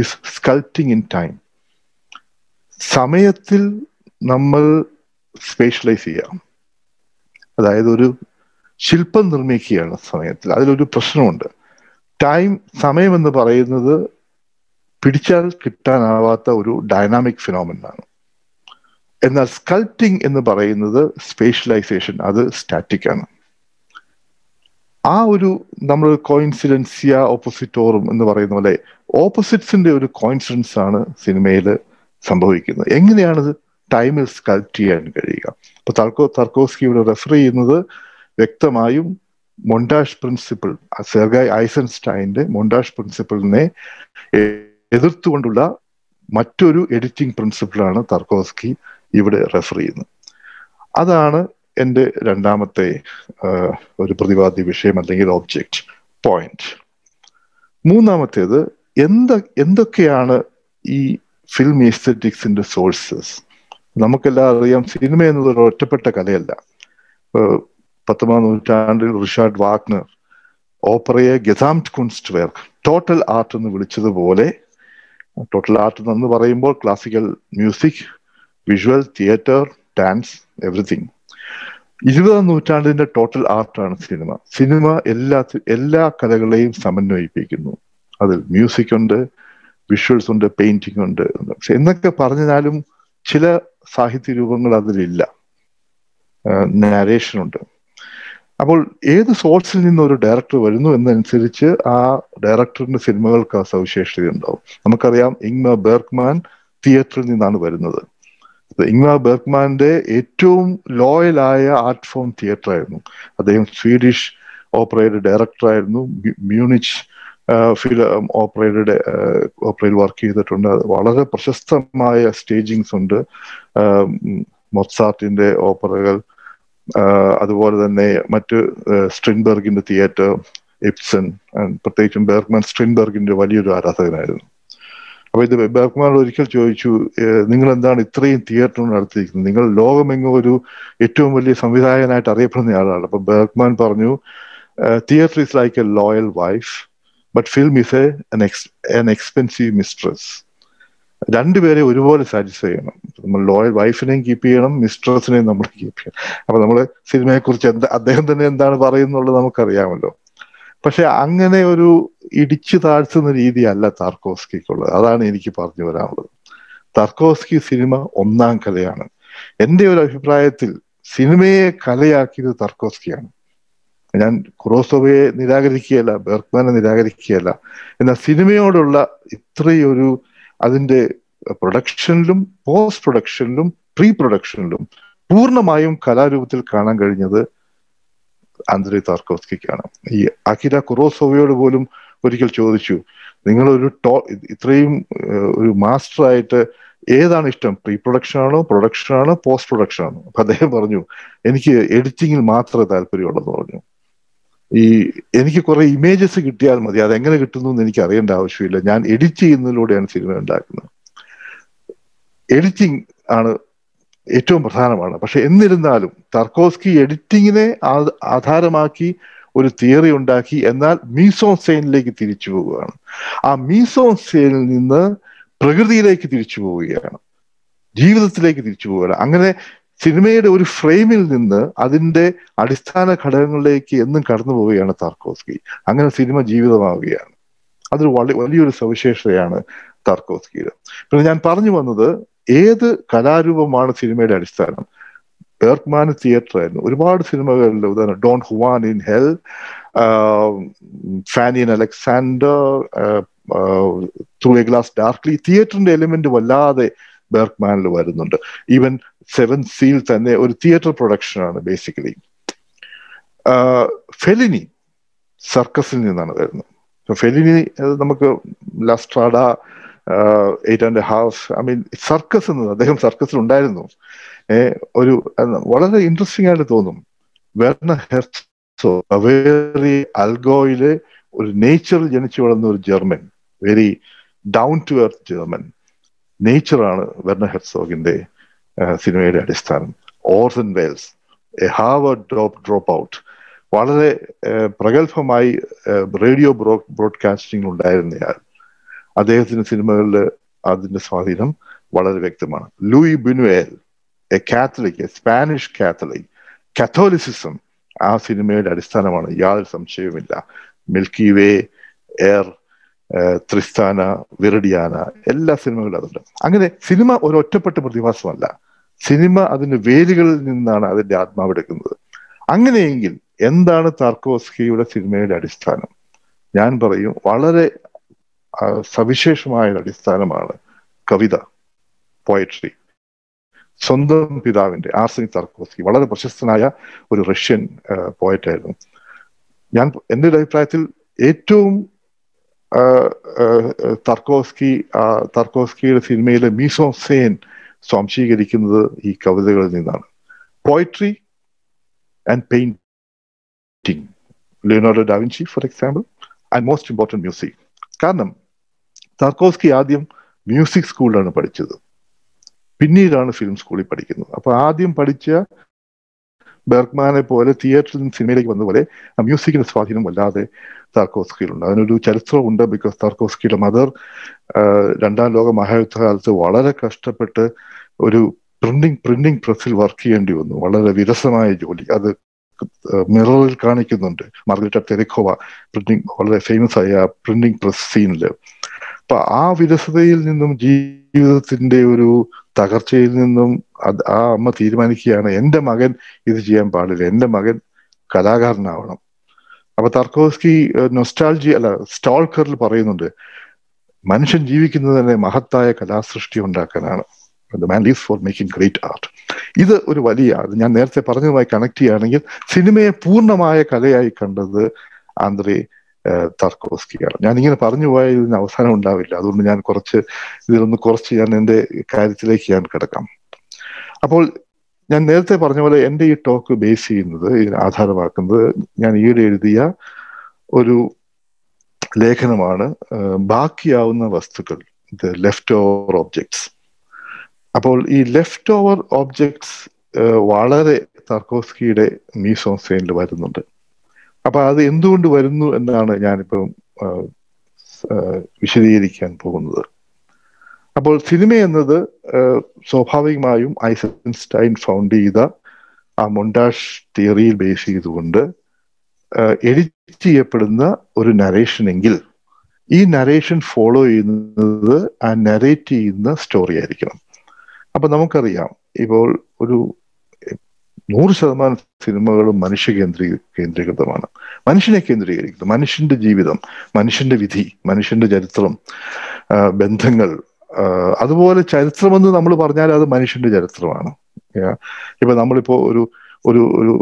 is sculpting in time. സമയത്തിൽ നമ്മൾ സ്പേഷ്യലൈസ് ചെയ്യാം, അതായത് ഒരു ശില്പം നിർമ്മിക്കുകയാണ് സമയത്തിൽ. അതിലൊരു പ്രശ്നമുണ്ട്. ടൈം, സമയം എന്ന് പറയുന്നത് പിടിച്ചാൽ കിട്ടാനാവാത്ത ഒരു ഡൈനാമിക് ഫിനോമിനാണ്. എന്നാൽ സ്കൾപ്റ്റിംഗ് എന്ന് പറയുന്നത് സ്പേഷ്യലൈസേഷൻ, അത് സ്റ്റാറ്റിക് ആണ്. ആ ഒരു നമ്മൾ കോയിൻസിഡൻസിയ ഓപ്പോസിറ്റോറും എന്ന് പറയുന്ന പോലെ ഓപ്പോസിറ്റ്സിന്റെ ഒരു കോയിൻസിഡൻസ് ആണ് സിനിമയിൽ സംഭവിക്കുന്നത്. എങ്ങനെയാണ് ടൈമിൽ സ്കൾപ്റ്റ് ചെയ്യാൻ കഴിയുക? അപ്പൊ താർക്കോവ്സ്കി ഇവിടെ റെഫർ ചെയ്യുന്നത് വ്യക്തമായും മൊണ്ടാഷ് പ്രിൻസിപ്പിൾ, സെർഗൈ ഐസൻസ്റ്റൈൻ്റെ മൊണ്ടാഷ് പ്രിൻസിപ്പിളിനെ എതിർത്തുകൊണ്ടുള്ള മറ്റൊരു എഡിറ്റിംഗ് പ്രിൻസിപ്പിളാണ് താർക്കോവ്സ്കി ഇവിടെ റെഫർ ചെയ്യുന്നത്. അതാണ് എൻ്റെ രണ്ടാമത്തെ ഒരു പ്രതിവാദി വിഷയം അല്ലെങ്കിൽ ഒബ്ജക്റ്റ് പോയിന്റ്. മൂന്നാമത്തേത്, എന്തൊക്കെയാണ് ഈ ഫിലിം എസ്തെറ്റിക്സിന്റെ സോഴ്സസ്? നമുക്കെല്ലാം അറിയാം, സിനിമ എന്നത് ഒറ്റപ്പെട്ട കലയല്ല. 19-ാം നൂറ്റാണ്ടിൽ റിഷാർഡ് വാഗ്നർ ഓപ്പറയെ Gesamtkunstwerk, total art എന്ന് വിളിച്ചതുപോലെ, ടോട്ടൽ ആർട്ട് എന്ന് പറയുമ്പോൾ classical music, visual, theatre, dance, everything. 20-ാം നൂറ്റാണ്ടിന്റെ ടോട്ടൽ ആർട്ടാണ് സിനിമ. സിനിമ എല്ലാ കലകളെയും സമന്വയിപ്പിക്കുന്നു. അതിൽ മ്യൂസിക് ഉണ്ട്, വിഷ്വൽസ് ഉണ്ട്, പെയിന്റിംഗ് ഉണ്ട് എന്നൊക്കെ പറഞ്ഞാലും ചില സാഹിത്യരൂപങ്ങൾ അതിലില്ല, നാരേഷനുണ്ട്. അപ്പോൾ ഏത് സോഴ്സിൽ നിന്ന് ഒരു ഡയറക്ടർ വരുന്നു എന്നനുസരിച്ച് ആ ഡയറക്ടറിന്റെ സിനിമകൾക്ക് ആ സവിശേഷതയുണ്ടാവും. നമുക്കറിയാം, ഇംഗ്മാർ ബെർഗ്മാൻ തിയേറ്ററിൽ നിന്നാണ് വരുന്നത്. ഇംഗ്മാർ ബെർഗ്മാന്റെ ഏറ്റവും ലോയലായ ആർട്ട് ഫോം തിയേറ്റർ ആയിരുന്നു. അദ്ദേഹം സ്വീഡിഷ് ഓപ്പറയുടെ ഡയറക്ടറായിരുന്നു. മ്യൂണിച്ച് ഓപ്പറയിൽ വർക്ക് ചെയ്തിട്ടുണ്ട്. വളരെ പ്രശസ്തമായ സ്റ്റേജിങ്സ് ഉണ്ട്. മൊസാർട്ടിന്റെ ഓപ്പറകൾ, അതുപോലെ തന്നെ മറ്റ് സ്ട്രിൻബർഗിന്റെ തിയേറ്റർ, ഇബ്സൺ, പ്രത്യേകിച്ചും ബെർഗ്മാൻ സ്ട്രിൻബർഗിന്റെ വലിയൊരു ആരാധകനായിരുന്നു. അപ്പൊ ഇത് ബെർഗ്മാൻ ഒരിക്കൽ ചോദിച്ചു, നിങ്ങൾ എന്താണ് ഇത്രയും തിയേറ്ററിനോട് നടത്തിയിരിക്കുന്നത്? നിങ്ങൾ ലോകമെങ്ങും ഒരു ഏറ്റവും വലിയ സംവിധായകനായിട്ട് അറിയപ്പെടുന്ന ആളാണ്. അപ്പൊ ബെർഗ്മാൻ പറഞ്ഞു, theatre is like a loyal wife, but film is an expensive mistress. രണ്ടുപേരെ ഒരുപോലെ സാറ്റിസ്ഫൈ ചെയ്യണം. നമ്മൾ ലോയൽ വൈഫിനെയും കീപ്പ് ചെയ്യണം, മിസ്ട്രസിനെയും നമ്മൾ കീപ്പ് ചെയ്യണം. അപ്പൊ നമ്മള് സിനിമയെക്കുറിച്ച് അദ്ദേഹം തന്നെ എന്താണ് പറയുന്നുള്ളത് നമുക്കറിയാമല്ലോ. പക്ഷെ അങ്ങനെ ഒരു ഇടിച്ചു താഴ്ത്തുന്ന രീതിയല്ല താർക്കോവ്സ്കിക്കുള്ളത്. അതാണ് എനിക്ക് പറഞ്ഞു വരാനുള്ളത്. താർക്കോവ്സ്കി സിനിമ ഒന്നാം കലയാണ്. എൻ്റെ ഒരു അഭിപ്രായത്തിൽ സിനിമയെ കലയാക്കിയത് തർക്കോവ്സ്കിയാണ്. ഞാൻ ക്രോസോവയെ നിരാകരിക്കുകയല്ല, ബെർഗ്മാനെ നിരാകരിക്കുകയല്ല, എന്നാൽ സിനിമയോടുള്ള ഇത്രയൊരു അതിൻ്റെ പ്രൊഡക്ഷനിലും പോസ്റ്റ് പ്രൊഡക്ഷനിലും പ്രീ പ്രൊഡക്ഷനിലും പൂർണ്ണമായും കലാരൂപത്തിൽ കാണാൻ കഴിഞ്ഞത് ആന്ത്രേ താർക്കോവ്സ്കിക്കാണ്. ഈ അകിര കുറോസോവയോട് പോലും ഒരിക്കൽ ചോദിച്ചു, നിങ്ങളൊരു ഇത്രയും ഒരു മാസ്റ്ററായിട്ട് ഏതാണ് ഇഷ്ടം, പ്രീ പ്രൊഡക്ഷനാണോ പ്രൊഡക്ഷനാണോ പോസ്റ്റ് പ്രൊഡക്ഷനാണോ? അപ്പൊ അദ്ദേഹം പറഞ്ഞു, എനിക്ക് എഡിറ്റിങ്ങിൽ മാത്രമേ താല്പര്യമുള്ളെന്ന് പറഞ്ഞു. ഈ എനിക്ക് കുറെ ഇമേജസ് കിട്ടിയാൽ മതി, അതെങ്ങനെ കിട്ടുന്നു എന്ന് എനിക്ക് അറിയേണ്ട ആവശ്യമില്ല, ഞാൻ എഡിറ്റ് ചെയ്യുന്നതിലൂടെയാണ് സിനിമ ഉണ്ടാക്കുന്നത്. എഡിറ്റിംഗ് ആണ് ഏറ്റവും പ്രധാനമാണ്. പക്ഷെ എന്നിരുന്നാലും താർക്കോവ്സ്കി എഡിറ്റിങ്ങിനെ ആധാരമാക്കി ഒരു തിയറി ഉണ്ടാക്കി, എന്നാൽ മീസോൺസെയിനിലേക്ക് തിരിച്ചു പോവുകയാണ്. ആ മീസോൺസെയിനിൽ നിന്ന് പ്രകൃതിയിലേക്ക് തിരിച്ചു പോവുകയാണ്, ജീവിതത്തിലേക്ക് തിരിച്ചു പോവുകയാണ്. അങ്ങനെ സിനിമയുടെ ഒരു ഫ്രെയിമിൽ നിന്ന് അതിൻ്റെ അടിസ്ഥാന ഘടകങ്ങളിലേക്ക് എന്നും കടന്നു പോവുകയാണ് താർക്കോവ്സ്കി. അങ്ങനെ സിനിമ ജീവിതമാവുകയാണ്. അതൊരു വലിയൊരു സവിശേഷതയാണ് താർക്കോവ്സ്കിയുടെ. പിന്നെ ഞാൻ പറഞ്ഞു വന്നത്, ഏത് കലാരൂപമാണ് സിനിമയുടെ അടിസ്ഥാനം? ബെർഗ്മാൻ തിയേറ്റർ ആയിരുന്നു. ഒരുപാട് സിനിമകളിൽ ഉദാഹരണം Don Juan in hell, Fanny and Alexander, through a glass darkly, തിയേറ്ററിന്റെ എലിമെന്റ് വല്ലാതെ ബെർഗ്മാനിൽ വരുന്നുണ്ട്. ഈവൻ സെവൻത് സീൽ തന്നെ ഒരു തിയേറ്റർ പ്രൊഡക്ഷനാണ് ബേസിക്കലി. ഫെലിനി സർക്കസിൽ നിന്നാണ് വരുന്നത്. ഫെലിനി നമുക്ക് La Strada, eight and half, I mean circus എന്നത് അദ്ദേഹം സർക്കസിലുണ്ടായിരുന്നു. ഒരു വളരെ ഇൻട്രസ്റ്റിംഗ് ആയിട്ട് തോന്നും, വെർണർ ഹെർസോഗ് ബവേറിയ ആൽഗോയിലെ ഒരു നേച്ചറിൽ ജനിച്ചു വളർന്ന ഒരു German, very down to earth German. നേച്ചറാണ് വെർണർ ഹെർസോഗിന്റെ സിനിമയുടെ അടിസ്ഥാനം. Orson Welles, a Harvard drop out, വളരെ പ്രഗത്ഭമായി റേഡിയോ ബ്രോഡ്കാസ്റ്റിംഗ് ഉണ്ടായിരുന്നയാൾ. അദ്ദേഹത്തിന്റെ സിനിമകളിൽ അതിന്റെ സ്വാധീനം വളരെ വ്യക്തമാണ്. Luis ബുനുവേൽ, a Catholic, a Spanish Catholic. Catholicism ആ സിനിമയുടെ അടിസ്ഥാനമാണ്, യാതൊരു സംശയവുമില്ല. മിൽക്കി വേ, എയർ, ത്രിസ്താന, വിറിഡിയാന, എല്ലാ സിനിമകളും അതുണ്ട്. അങ്ങനെ സിനിമ ഒരു ഒറ്റപ്പെട്ട പ്രതിഭാസമല്ല, സിനിമ അതിന്റെ വേരുകളിൽ നിന്നാണ് അതിന്റെ ആത്മാവെടുക്കുന്നത്. അങ്ങനെയെങ്കിൽ എന്താണ് താർക്കോവ്സ്കിയുടെ സിനിമയുടെ അടിസ്ഥാനം? ഞാൻ പറയും, വളരെ സവിശേഷമായ അടിസ്ഥാനമാണ് കവിത, പോയട്രി. സ്വന്തം പിതാവിന്റെ, ആർസെനി താർക്കോവ്സ്കി വളരെ പ്രശസ്തനായ ഒരു റഷ്യൻ പോയറ്റായിരുന്നു. ഞാൻ എൻ്റെ ഒരു അഭിപ്രായത്തിൽ ഏറ്റവും താർക്കോവ്സ്കിയുടെ സിനിമയിലെ മീസോസെയിൻ സ്വാംശീകരിക്കുന്നത് ഈ കവിതകളിൽ നിന്നാണ്. Poetry and painting, Leonardo da Vinci for example, and most important music. കാരണം താർക്കോവ്സ്കി ആദ്യം മ്യൂസിക് സ്കൂളിലാണ് പഠിച്ചത്, പിന്നീടാണ് ഫിലിം സ്കൂളിൽ പഠിക്കുന്നത്. അപ്പൊ ആദ്യം പഠിച്ച ബെർഗ്മാനെ പോലെ തിയേറ്ററിൽ നിന്ന് സിനിമയിലേക്ക് വന്നപോലെ മ്യൂസിക്കിന്റെ സ്വാധീനം വല്ലാതെ താർക്കോവ്സ്കിയിലുണ്ട്. അതിനൊരു ചരിത്രമുണ്ട്. ബിക്കോസ് താർക്കോവ്സ്കിയുടെ മദർ രണ്ടാം ലോക മഹായുദ്ധകാലത്ത് വളരെ കഷ്ടപ്പെട്ട് ഒരു പ്രിന്റിംഗ് പ്രസ്സിൽ വർക്ക് ചെയ്യേണ്ടി വന്നു. വളരെ വിരസമായ ജോലി, അത് മിററിൽ കാണിക്കുന്നുണ്ട്. മാർഗരറ്റ തെരക്കോവ പ്രിന്റിംഗ്, വളരെ ഫേമസ് ആയ പ്രിന്റിംഗ് പ്രസ് സീനില്. അപ്പൊ ആ വിരസതയിൽ നിന്നും, ജീവിതത്തിന്റെ ഒരു തകർച്ചയിൽ നിന്നും ആ അമ്മ തീരുമാനിക്കുകയാണ്, എൻ്റെ മകൻ ഇത് ചെയ്യാൻ പാടില്ല, എൻ്റെ മകൻ കലാകാരനാവണം. അപ്പൊ താർക്കോവ്സ്കി നൊസ്റ്റാൾജി അല്ല സ്റ്റാൾക്കറിൽ പറയുന്നുണ്ട്, മനുഷ്യൻ ജീവിക്കുന്നത് തന്നെ മഹത്തായ കലാസൃഷ്ടി ഉണ്ടാക്കാനാണ്. The man lives for making great art. ഇത് ഒരു വലിയ, ഞാൻ നേരത്തെ പറഞ്ഞതുമായി കണക്ട് ചെയ്യുകയാണെങ്കിൽ, സിനിമയെ പൂർണ്ണമായ കലയായി കണ്ടത് ആന്ത്രേ താർക്കോവ്സ്കിയാണ്. ഞാൻ ഇങ്ങനെ പറഞ്ഞു പോയാൽ ഇതിന് അവസാനം ഉണ്ടാവില്ല. അതുകൊണ്ട് ഞാൻ കുറച്ച് ഞാൻ എൻ്റെ കാര്യത്തിലേക്ക് ഞാൻ കിടക്കാം. അപ്പോൾ ഞാൻ നേരത്തെ പറഞ്ഞ പോലെ എൻ്റെ ഈ ടോക്ക് ബേസ് ചെയ്യുന്നത്, ആധാരമാക്കുന്നത്, ഞാൻ ഈയിടെ എഴുതിയ ഒരു ലേഖനമാണ്, ബാക്കിയാവുന്ന വസ്തുക്കൾ, ദ ലെഫ്റ്റ് ഓവർ ഓബ്ജെക്ട്സ്. അപ്പോൾ ഈ ലെഫ്റ്റ് ഓവർ ഓബ്ജെക്ട്സ് വളരെ താർക്കോവ്സ്കിയുടെ മീസോസെയിനിൽ വരുന്നുണ്ട്. അപ്പൊ അത് എന്തുകൊണ്ട് വരുന്നു എന്നാണ് ഞാനിപ്പം വിശദീകരിക്കാൻ പോകുന്നത്. അപ്പോൾ സിനിമ എന്നത് സ്വാഭാവികമായും ഐസൻസ്റ്റൈൻ ഫൗണ്ട് ചെയ്ത ആ മൊണ്ടാഷ് തിയറിയിൽ ബേസ് ചെയ്തുകൊണ്ട് എഡിറ്റ് ചെയ്യപ്പെടുന്ന ഒരു നരേഷൻ എങ്കിൽ, ഈ നരേഷൻ ഫോളോ ചെയ്യുന്നത് ആ നരേറ്റ് ചെയ്യുന്ന സ്റ്റോറി ആയിരിക്കണം. അപ്പൊ നമുക്കറിയാം, ഇപ്പോൾ ഒരു 100% സിനിമകളും മനുഷ്യ കേന്ദ്രീകൃതമാണ്. മനുഷ്യനെ കേന്ദ്രീകരിക്കുന്നത്, മനുഷ്യൻ്റെ ജീവിതം, മനുഷ്യൻ്റെ വിധി, മനുഷ്യൻ്റെ ചരിത്രം, ബന്ധങ്ങൾ. അതുപോലെ ചരിത്രമെന്ന് നമ്മൾ പറഞ്ഞാൽ അത് മനുഷ്യൻ്റെ ചരിത്രമാണ്. ഇപ്പം നമ്മളിപ്പോൾ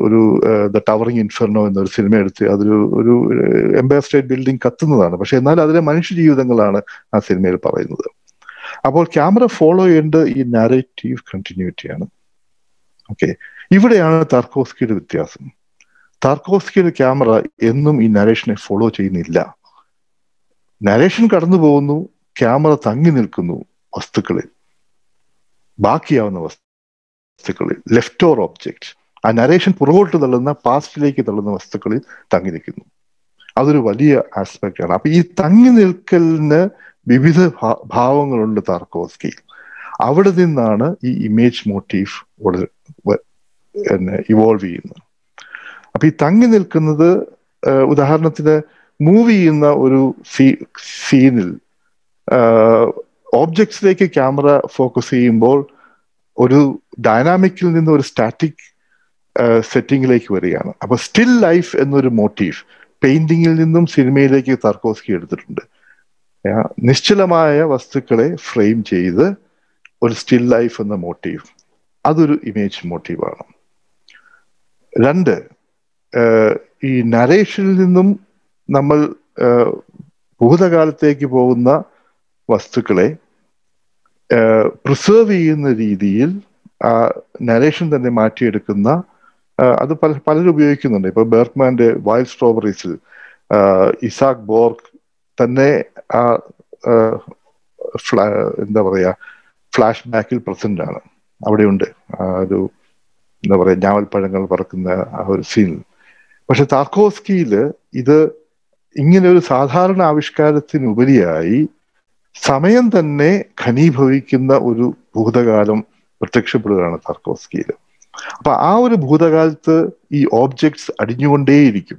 ഒരു ദ ടവറിങ് ഇൻഫെർണോ എന്നൊരു സിനിമ എടുത്ത് അതൊരു ഒരു എംപയർ സ്റ്റേറ്റ് ബിൽഡിംഗ് കത്തുന്നതാണ്. പക്ഷെ എന്നാൽ അതിലെ മനുഷ്യ ജീവിതങ്ങളാണ് ആ സിനിമയിൽ പറയുന്നത്. അപ്പോൾ ക്യാമറ ഫോളോ ചെയ്യേണ്ടത് ഈ നാരേറ്റീവ് കണ്ടിന്യൂറ്റിയാണ്. ഓക്കെ, ഇവിടെയാണ് താർക്കോവ്സ്കിയുടെ വ്യത്യാസം. താർക്കോവ്സ്കിയുടെ ക്യാമറ എന്നും ഈ നരേഷനെ ഫോളോ ചെയ്യുന്നില്ല. നരേഷൻ കടന്നു പോകുന്നു, ക്യാമറ തങ്ങി നിൽക്കുന്നു വസ്തുക്കളിൽ, ബാക്കിയാവുന്ന വസ്തുക്കളിൽ, ലെഫ്റ്റ് ഓർ ഓബ്ജെക്ട്. ആ നരേഷൻ പുറകോട്ട് തള്ളുന്ന, പാസ്റ്റിലേക്ക് തള്ളുന്ന വസ്തുക്കളിൽ തങ്ങി നിൽക്കുന്നു. അതൊരു വലിയ ആസ്പെക്റ്റ് ആണ്. അപ്പൊ ഈ തങ്ങി നിൽക്കലിന് വിവിധ ഭാവങ്ങളുണ്ട് താർക്കോവ്സ്കിയിൽ. അവിടെ നിന്നാണ് ഈ ഇമേജ് മോട്ടീഫ് ഇവോൾവ് ചെയ്യുന്നത്. അപ്പൊ ഈ തങ്ങി നിൽക്കുന്നത്, ഉദാഹരണത്തിന് മൂവ് ചെയ്യുന്ന ഒരു സീനിൽ ഓബ്ജക്ട്സിലേക്ക് ക്യാമറ ഫോക്കസ് ചെയ്യുമ്പോൾ ഒരു ഡൈനാമിക്കിൽ നിന്ന് ഒരു സ്റ്റാറ്റിക് സെറ്റിങ്ങിലേക്ക് വരികയാണ്. അപ്പൊ സ്റ്റിൽ ലൈഫ് എന്നൊരു മോട്ടീഫ് പെയിന്റിങ്ങിൽ നിന്നും സിനിമയിലേക്ക് താർക്കോവ്സ്കി എടുത്തിട്ടുണ്ട്. നിശ്ചലമായ വസ്തുക്കളെ ഫ്രെയിം ചെയ്ത് ഒരു സ്റ്റിൽ ലൈഫ് എന്ന മോട്ടീവ്, അതൊരു ഇമേജ് മോട്ടീവാണ്. രണ്ട്, ഈ നരേഷനിൽ നിന്നും നമ്മൾ ഭൂതകാലത്തേക്ക് പോകുന്ന വസ്തുക്കളെ പ്രിസേർവ് ചെയ്യുന്ന രീതിയിൽ ആ നരേഷൻ തന്നെ മാറ്റിയെടുക്കുന്ന, അത് പലരും ഉപയോഗിക്കുന്നുണ്ട്. ഇപ്പൊ ബെർഗ്മാന്റെ വൈൽഡ് സ്ട്രോബറീസിൽ ഇസാക് ബോർക്ക് തന്നെ ആ എന്താ പറയാ ഫ്ലാഷ് ബാക്കിൽ പ്രസന്റ് ആണ്. അവിടെയുണ്ട് ആ ഒരു എന്താ പറയാ ഞാവൽപ്പഴങ്ങൾ പറക്കുന്ന ആ ഒരു സീനിൽ. പക്ഷെ താർക്കോവ്സ്കിയിൽ ഇത് ഇങ്ങനെ ഒരു സാധാരണ ആവിഷ്കാരത്തിനുപരിയായി സമയം തന്നെ ഘനീഭവിക്കുന്ന ഒരു ഭൂതകാലം പ്രത്യക്ഷപ്പെടുകയാണ് താർക്കോവ്സ്കിയിൽ. അപ്പൊ ആ ഒരു ഭൂതകാലത്ത് ഈ ഓബ്ജക്ട്സ് അടിഞ്ഞുകൊണ്ടേയിരിക്കും.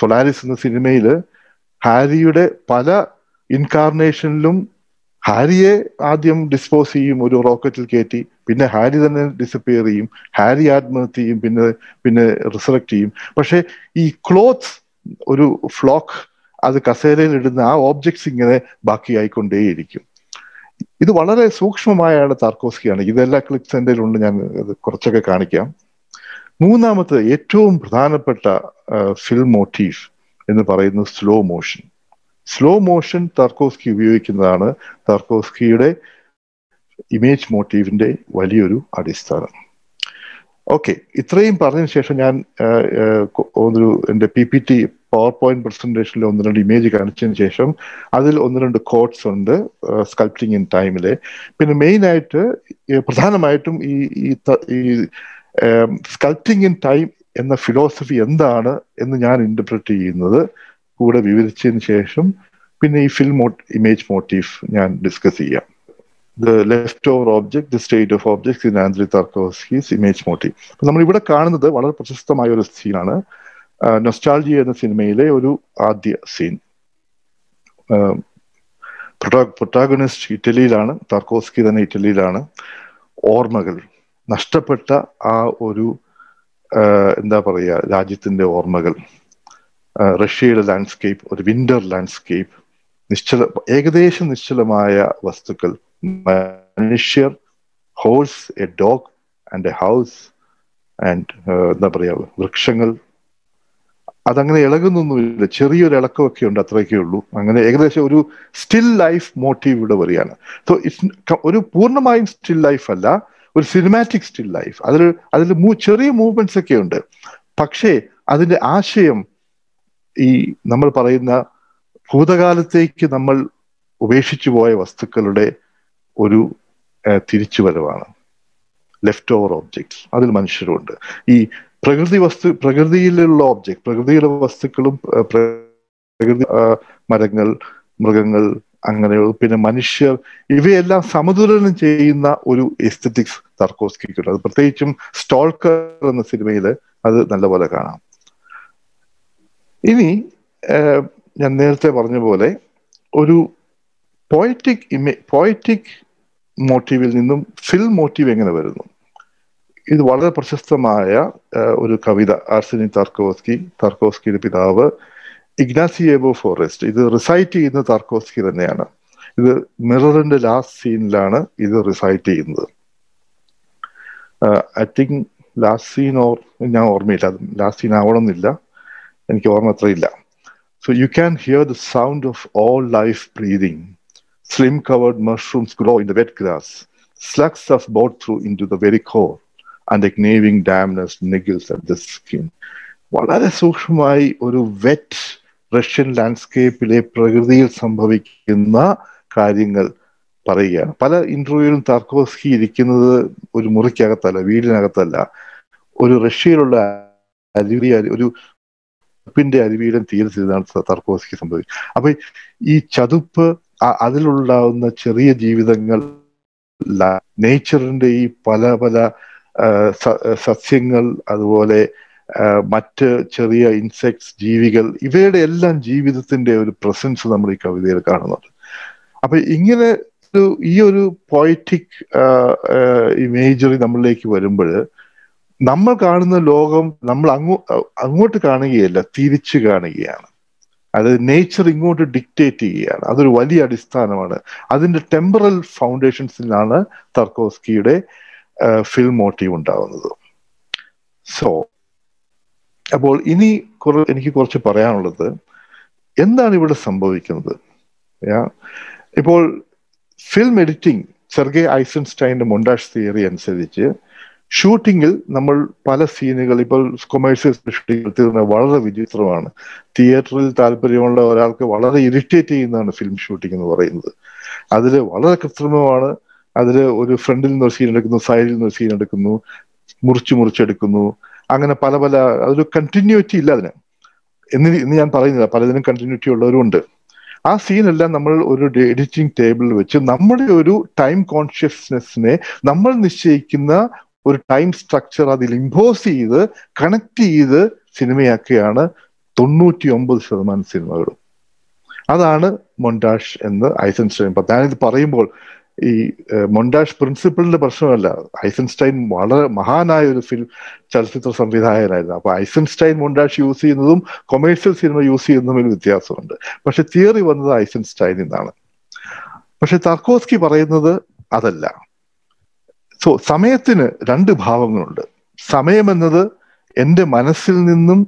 സൊളാരിസ് എന്ന സിനിമയിൽ ഹാരിയുടെ പല ഇൻകാർണേഷനിലും ഹാരിയെ ആദ്യം ഡിസ്പോസ് ചെയ്യും, ഒരു റോക്കറ്റിൽ കയറ്റി, പിന്നെ ഹാരി തന്നെ ഡിസപ്പിയർ ചെയ്യും, ഹാരി ആത്മഹത്യ ചെയ്യും, പിന്നെ റിസറക്ട് ചെയ്യും. പക്ഷെ ഈ ക്ലോത്ത്സ്, ഒരു ഫ്ലോക്ക്, അത് കസേരയിൽ ഇടുന്ന ആ ഓബ്ജക്ട്സ് ഇങ്ങനെ ബാക്കിയായിക്കൊണ്ടേയിരിക്കും. ഇത് വളരെ സൂക്ഷ്മമായാണ് താർക്കോവ്സ്കിയാണ്. ഇതെല്ലാം ക്ലിപ്സ് എൻ്റെ ഉണ്ട്, ഞാൻ അത് കുറച്ചൊക്കെ കാണിക്കാം. മൂന്നാമത്തെ ഏറ്റവും പ്രധാനപ്പെട്ട ഫിലിം മോട്ടീവ് എന്ന് പറയുന്നത് slow motion. Slow motion Tarkovsky ഉപയോഗിക്കുന്നതാണ് താർക്കോവ്സ്കിയുടെ ഇമേജ് മോട്ടീവിന്റെ വലിയൊരു അടിസ്ഥാനം. ഓക്കെ, ഇത്രയും പറഞ്ഞതിന് ശേഷം ഞാൻ ഒരു എൻ്റെ PPT പവർ പോയിന്റ് പ്രസന്റേഷനിൽ 1-2 ഇമേജ് കാണിച്ചതിന് ശേഷം അതിൽ 1-2 കോട്ട്സ് ഉണ്ട് സ്കൾപ്റ്റിംഗ് ഇൻ ടൈമിലെ. പിന്നെ മെയിനായിട്ട് പ്രധാനമായിട്ടും ഈ സ്കൾപ്റ്റിംഗ് ഇൻ ടൈം എന്ന ഫിലോസഫി എന്താണ് എന്ന് ഞാൻ ഇന്റർപ്രറ്റ് ചെയ്യുന്നത് കൂടെ വിവരിച്ചതിന് ശേഷം പിന്നെ ഈ ഫിലിം ഇമേജ് മോട്ടീവ് ഞാൻ ഡിസ്കസ് ചെയ്യാം. The left over object, the state of objects in Andrei Tarkovsky's image motive. നമ്മളിവിടെ കാണുന്നത് വളരെ പ്രശസ്തമായ ഒരു സീനാണ്, നൊസ്റ്റാൾജിയ എന്ന സിനിമയിലെ ഒരു ആദ്യ സീൻ. പ്രൊട്ടാഗണിസ്റ്റ് ഇറ്റലിയിലാണ്, താർക്കോവ്സ്കി തന്നെ ഇറ്റലിയിലാണ്. ഓർമ്മകൾ, നഷ്ടപ്പെട്ട ആ ഒരു എന്താ പറയുക രാജ്യത്തിൻ്റെ ഓർമ്മകൾ, റഷ്യയുടെ ലാൻഡ്സ്കേപ്പ്, ഒരു വിന്റർ ലാൻഡ്സ്കേപ്പ്, ഏകദേശം നിശ്ചലമായ വസ്തുക്കൾ, മനുഷ്യർ, horse, a dog and a house and എന്താ പറയാ വൃക്ഷങ്ങൾ. അതങ്ങനെ ഇളകുന്നൊന്നുമില്ല, ചെറിയൊരു ഇളക്കമൊക്കെ ഉണ്ട്, അത്രയൊക്കെ ഉള്ളൂ. അങ്ങനെ ഏകദേശം ഒരു സ്റ്റിൽ ലൈഫ് മോട്ടീവ് ഇവിടെ വരികയാണ്. സോ ഇറ്റ്സ് ഒരു പൂർണ്ണമായും സ്റ്റിൽ ലൈഫ് അല്ല, ഒരു സിനിമാറ്റിക് സ്റ്റിൽ ലൈഫ്. അതിൽ ചെറിയ മൂവ്മെന്റ്സ് ഒക്കെ ഉണ്ട്, പക്ഷേ അതിൻ്റെ ആശയം ഈ നമ്മൾ പറയുന്ന ഭൂതകാലത്തേക്ക് നമ്മൾ ഉപേക്ഷിച്ചു പോയ വസ്തുക്കളുടെ ഒരു തിരിച്ചുവരവാണ്. ലെഫ്റ്റ് ഓവർ ഓബ്ജെക്ട്സ്, അതിൽ മനുഷ്യരുണ്ട്. ഈ പ്രകൃതിയിലുള്ള ഓബ്ജെക്ട്, പ്രകൃതിയിലെ വസ്തുക്കളും, പ്രകൃതി മരങ്ങൾ, മൃഗങ്ങൾ, അങ്ങനെയുള്ള പിന്നെ മനുഷ്യർ, ഇവയെല്ലാം സമതുലനം ചെയ്യുന്ന ഒരു എസ്തെറ്റിക്സ് താർക്കോവ്സ്കിക്കുണ്ട്. അത് പ്രത്യേകിച്ചും സ്റ്റോൾക്കർ എന്ന സിനിമയിൽ അത് നല്ലപോലെ കാണാം. ഇനി ഞാൻ നേരത്തെ പറഞ്ഞ പോലെ ഒരു പോയറ്റിക് മോട്ടീവിൽ നിന്നും ഫിൽ മോട്ടീവ് എങ്ങനെ വരുന്നു? ഇത് വളരെ പ്രശസ്തമായ ഒരു കവിത ആർസെനി ടാർക്കോവ്സ്കിയുടെ പിതാവ് ഇഗ്നാസിയേവോ ഫോറസ്റ്റ് ഇത് റിസൈറ്റ് ചെയ്യുന്ന ടാർക്കോവ്സ്കി തന്നെയാണ്. ഇത് മിററിന്റെ ലാസ്റ്റ് സീനിലാണ് ഇത് റിസൈറ്റ് ചെയ്യുന്നത്. ഐ തിങ്ക് ലാസ്റ്റ് സീൻ ഞാൻ ഓർമ്മയില്ല, ലാസ്റ്റ് സീൻ ആവണമെന്നില്ല, എനിക്ക് ഓർമ്മ അത്രയില്ല. So you can hear the sound of all life breathing. Slim-covered mushrooms grow in the wet grass. Slugs are bored through into the very core, and a gnawing dampness niggles at the skin. വളരെ സൂക്ഷ്മമായി ഒരു wet Russian ലാൻഡ്സ്കേപ്പിലെ പ്രകൃതിയിൽ സംഭവിക്കുന്ന കാര്യങ്ങൾ പറയുകയാണ്. പല ഇന്റർവ്യൂവിലും ടാർക്കോവ്സ്കി ഇരിക്കുന്നത് ഒരു മുറിക്കകത്തല്ല, വീടിനകത്തല്ല, ഒരു റഷ്യയിലുള്ള ഒരു പ്പിന്റെ അരുവിയിലും തീരത്തിരുന്നാണ് ടാർക്കോവ്സ്കി സംഭവിച്ചത്. അപ്പൊ ഈ ചതുപ്പ്, അതിലുണ്ടാവുന്ന ചെറിയ ജീവിതങ്ങൾ, നേച്ചറിന്റെ ഈ പല പല സസ്യങ്ങൾ, അതുപോലെ മറ്റ് ചെറിയ ഇൻസെക്ട്സ്, ജീവികൾ, ഇവയുടെ എല്ലാം ജീവിതത്തിന്റെ ഒരു പ്രസൻസ് നമ്മൾ ഈ കവിതയിൽ കാണുന്നുണ്ട്. അപ്പൊ ഇങ്ങനെ ഒരു ഈ ഒരു പോയറ്റിക് ഇമേജറി നമ്മളിലേക്ക് വരുമ്പോൾ നമ്മൾ കാണുന്ന ലോകം നമ്മൾ അങ്ങോട്ട് കാണുകയല്ല, തിരിച്ചു കാണുകയാണ്. അത് നേച്ചർ ഇങ്ങോട്ട് ഡിക്റ്റേറ്റ് ചെയ്യുകയാണ്. അതൊരു വലിയ അടിസ്ഥാനമാണ്. അതിൻ്റെ ടെമ്പറൽ ഫൗണ്ടേഷൻസിലാണ് ടാർക്കോവ്സ്കിയുടെ ഫിലിം മോട്ടീവ് ഉണ്ടാവുന്നത്. സോ അപ്പോൾ ഇനി എനിക്ക് കുറച്ച് പറയാനുള്ളത് എന്താണ് ഇവിടെ സംഭവിക്കുന്നത്. ഇപ്പോൾ ഫിലിം എഡിറ്റിംഗ് സെർഗെ ഐസൻസ്റ്റൈൻ്റെ മൊണ്ടാഷ് തിയറി അനുസരിച്ച് ഷൂട്ടിങ്ങിൽ നമ്മൾ പല സീനുകൾ, ഇപ്പോൾ കൊമേഴ്സ്യൽ ഷൂട്ടിങ്ങുകൾ തീർന്ന വളരെ വിചിത്രമാണ്. തിയേറ്ററിൽ താല്പര്യമുള്ള ഒരാൾക്ക് വളരെ ഇറിറ്റേറ്റ് ചെയ്യുന്നതാണ് ഫിലിം ഷൂട്ടിംഗ് എന്ന് പറയുന്നത്. അതിൽ വളരെ കൃത്രിമമാണ്. അതിൽ ഒരു ഫ്രണ്ടിൽ നിന്നൊരു സീൻ എടുക്കുന്നു, സൈഡിൽ നിന്നൊരു സീൻ എടുക്കുന്നു, മുറിച്ചെടുക്കുന്നു, അങ്ങനെ പല പല, അതൊരു കണ്ടിന്യൂറ്റി ഇല്ല അതിന്. ഇന്ന് ഞാൻ പറയുന്നില്ല, പലതിനും കണ്ടിന്യൂറ്റി ഉള്ളവരുണ്ട്. ആ സീനെല്ലാം നമ്മൾ ഒരു എഡിറ്റിംഗ് ടേബിളിൽ വെച്ച് നമ്മുടെ ഒരു ടൈം കോൺഷ്യസ്നെസ്സിനെ നമ്മൾ നിശ്ചയിക്കുന്ന ഒരു ടൈം സ്ട്രക്ചർ അതിൽ ഇമ്പോസ് ചെയ്ത് കണക്ട് ചെയ്ത് സിനിമയാക്കിയാണ് 99% സിനിമകളും. അതാണ് മൊണ്ടാഷ് എന്ന് ഐസൻസ്റ്റൈൻ. ഞാനിത് പറയുമ്പോൾ ഈ മൊണ്ടാഷ് പ്രിൻസിപ്പിളിന്റെ പ്രശ്നമല്ല. ഐസൻസ്റ്റൈൻ വളരെ മഹാനായ ഒരു ചലച്ചിത്ര സംവിധായകനായിരുന്നു. അപ്പൊ ഐസൻസ്റ്റൈൻ മൊണ്ടാഷ് യൂസ് ചെയ്യുന്നതും കൊമേഴ്സ്യൽ സിനിമ യൂസ് ചെയ്യുന്നതും ഒരു വ്യത്യാസമുണ്ട്. പക്ഷെ തിയറി വന്നത് ഐസൻസ്റ്റൈൻ നിന്നാണ്. പക്ഷെ ടാർക്കോവ്സ്കി പറയുന്നത് അതല്ല. സോ സമയത്തിന് രണ്ട് ഭാവങ്ങളുണ്ട്. സമയമെന്നത് എൻ്റെ മനസ്സിൽ നിന്നും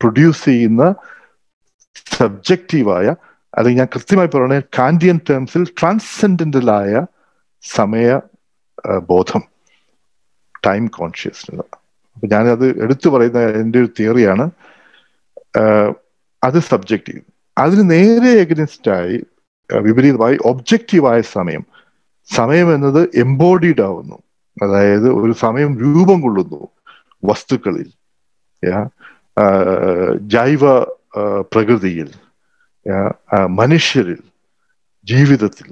പ്രൊഡ്യൂസ് ചെയ്യുന്ന സബ്ജക്റ്റീവായ, അല്ലെങ്കിൽ ഞാൻ കൃത്യമായി പറയുന്ന കാന്റിയൻ ടേംസിൽ ട്രാൻസെൻഡൻ്റലായ സമയ ബോധം, ടൈം കോൺഷ്യസ്നെസ്. അപ്പം ഞാനത് എടുത്തു പറയുന്ന എൻ്റെ ഒരു തിയറിയാണ്. അത് സബ്ജക്റ്റീവ്. അതിന് നേരെ എഗനിസ്റ്റായി, വിപരീതമായി ഒബ്ജക്റ്റീവായ സമയം. സമയമെന്നത് എംബോഡീഡ് ആവുന്നു, അതായത് ഒരു സമയം രൂപം കൊള്ളുന്നു വസ്തുക്കളിൽ, ജൈവ പ്രകൃതിയിൽ, മനുഷ്യരിൽ, ജീവിതത്തിൽ.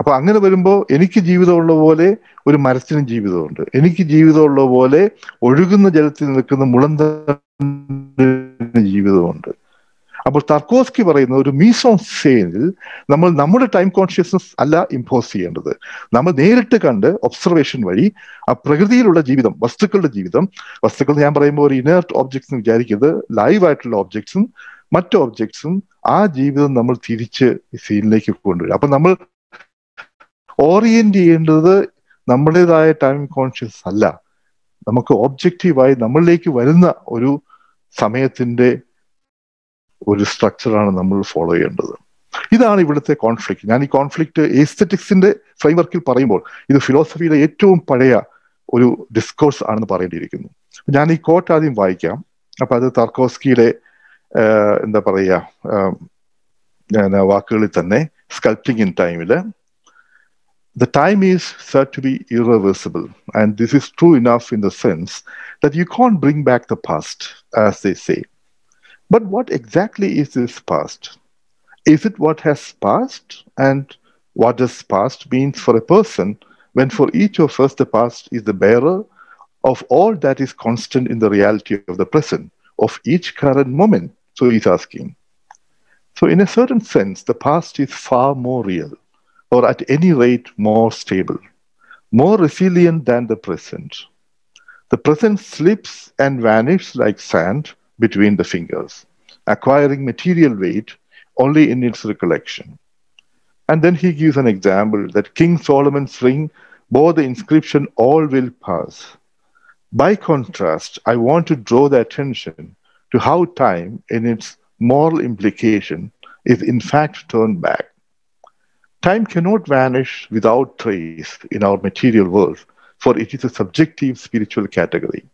അപ്പൊ അങ്ങനെ വരുമ്പോൾ എനിക്ക് ജീവിതമുള്ള പോലെ ഒരു മരത്തിനും ജീവിതമുണ്ട്, എനിക്ക് ജീവിതമുള്ള പോലെ ഒഴുകുന്ന ജലത്തിൽ നിൽക്കുന്ന മുളന്തണ്ടിന് ജീവിതമുണ്ട്. അപ്പോൾ ടാർക്കോവ്സ്കി പറയുന്ന ഒരു mise-en-sceneൽ നമ്മൾ നമ്മുടെ ടൈം കോൺഷ്യസ്നെസ് അല്ല ഇമ്പോസ് ചെയ്യേണ്ടത്. നമ്മൾ നേരിട്ട് കണ്ട് ഒബ്സർവേഷൻ വഴി ആ പ്രകൃതിയിലുള്ള ജീവിതം, വസ്തുക്കളുടെ ജീവിതം, വസ്തുക്കൾ ഞാൻ പറയുമ്പോൾ ഒരു ഇനേർട്ട് ഓബ്ജക്ട്സ് എന്ന് വിചാരിക്കരുത്, ലൈവായിട്ടുള്ള ഓബ്ജക്ട്സും മറ്റു ഓബ്ജക്ട്സും, ആ ജീവിതം നമ്മൾ തിരിച്ച് സീനിലേക്ക് കൊണ്ടുവരും. അപ്പൊ നമ്മൾ ഓറിയന്റ് ചെയ്യേണ്ടത് നമ്മുടേതായ ടൈം കോൺഷ്യസ് അല്ല, നമുക്ക് ഓബ്ജക്റ്റീവായി നമ്മളിലേക്ക് വരുന്ന ഒരു സമയത്തിന്റെ ഒരു സ്ട്രക്ചറാണ് നമ്മൾ ഫോളോ ചെയ്യേണ്ടത്. ഇതാണ് ഇവിടുത്തെ കോൺഫ്ലിക്റ്റ്. ഞാൻ ഈ കോൺഫ്ലിക്റ്റ് എസ്തെറ്റിക്സിന്റെ ഫ്രെയിംവർക്കിൽ പറയുമ്പോൾ ഇത് ഫിലോസഫിയിലെ ഏറ്റവും പഴയ ഒരു ഡിസ്കോഴ്സ് ആണെന്ന് പറയേണ്ടിയിരിക്കുന്നു. ഞാൻ ഈ കോട്ട് ആദ്യം വായിക്കാം. അപ്പൊ അത് ടാർക്കോവ്സ്കിയുടെ എന്താ പറയുക വാക്കുകളിൽ തന്നെ, സ്കൾപ്റ്റിംഗ് ഇൻ ടൈമില്, "The time is said to be irreversible, and this is true enough in the sense that you can't bring back the past, as they say. But what exactly is this past? Is it what has passed? And what does past mean for a person, when for each of us the past is the bearer of all that is constant in the reality of the present, of each current moment?" So he's asking. So in a certain sense, the past is far more real, or at any rate more stable, more resilient than the present. The present slips and vanishes like sand between the fingers, acquiring material weight only in its recollection. And then he gives an example that King Solomon's ring bore the inscription, "All will pass." By contrast, I want to draw the attention to how time, in its moral implication, is in fact turned back. Time cannot vanish without trace in our material world, for it is a subjective spiritual category.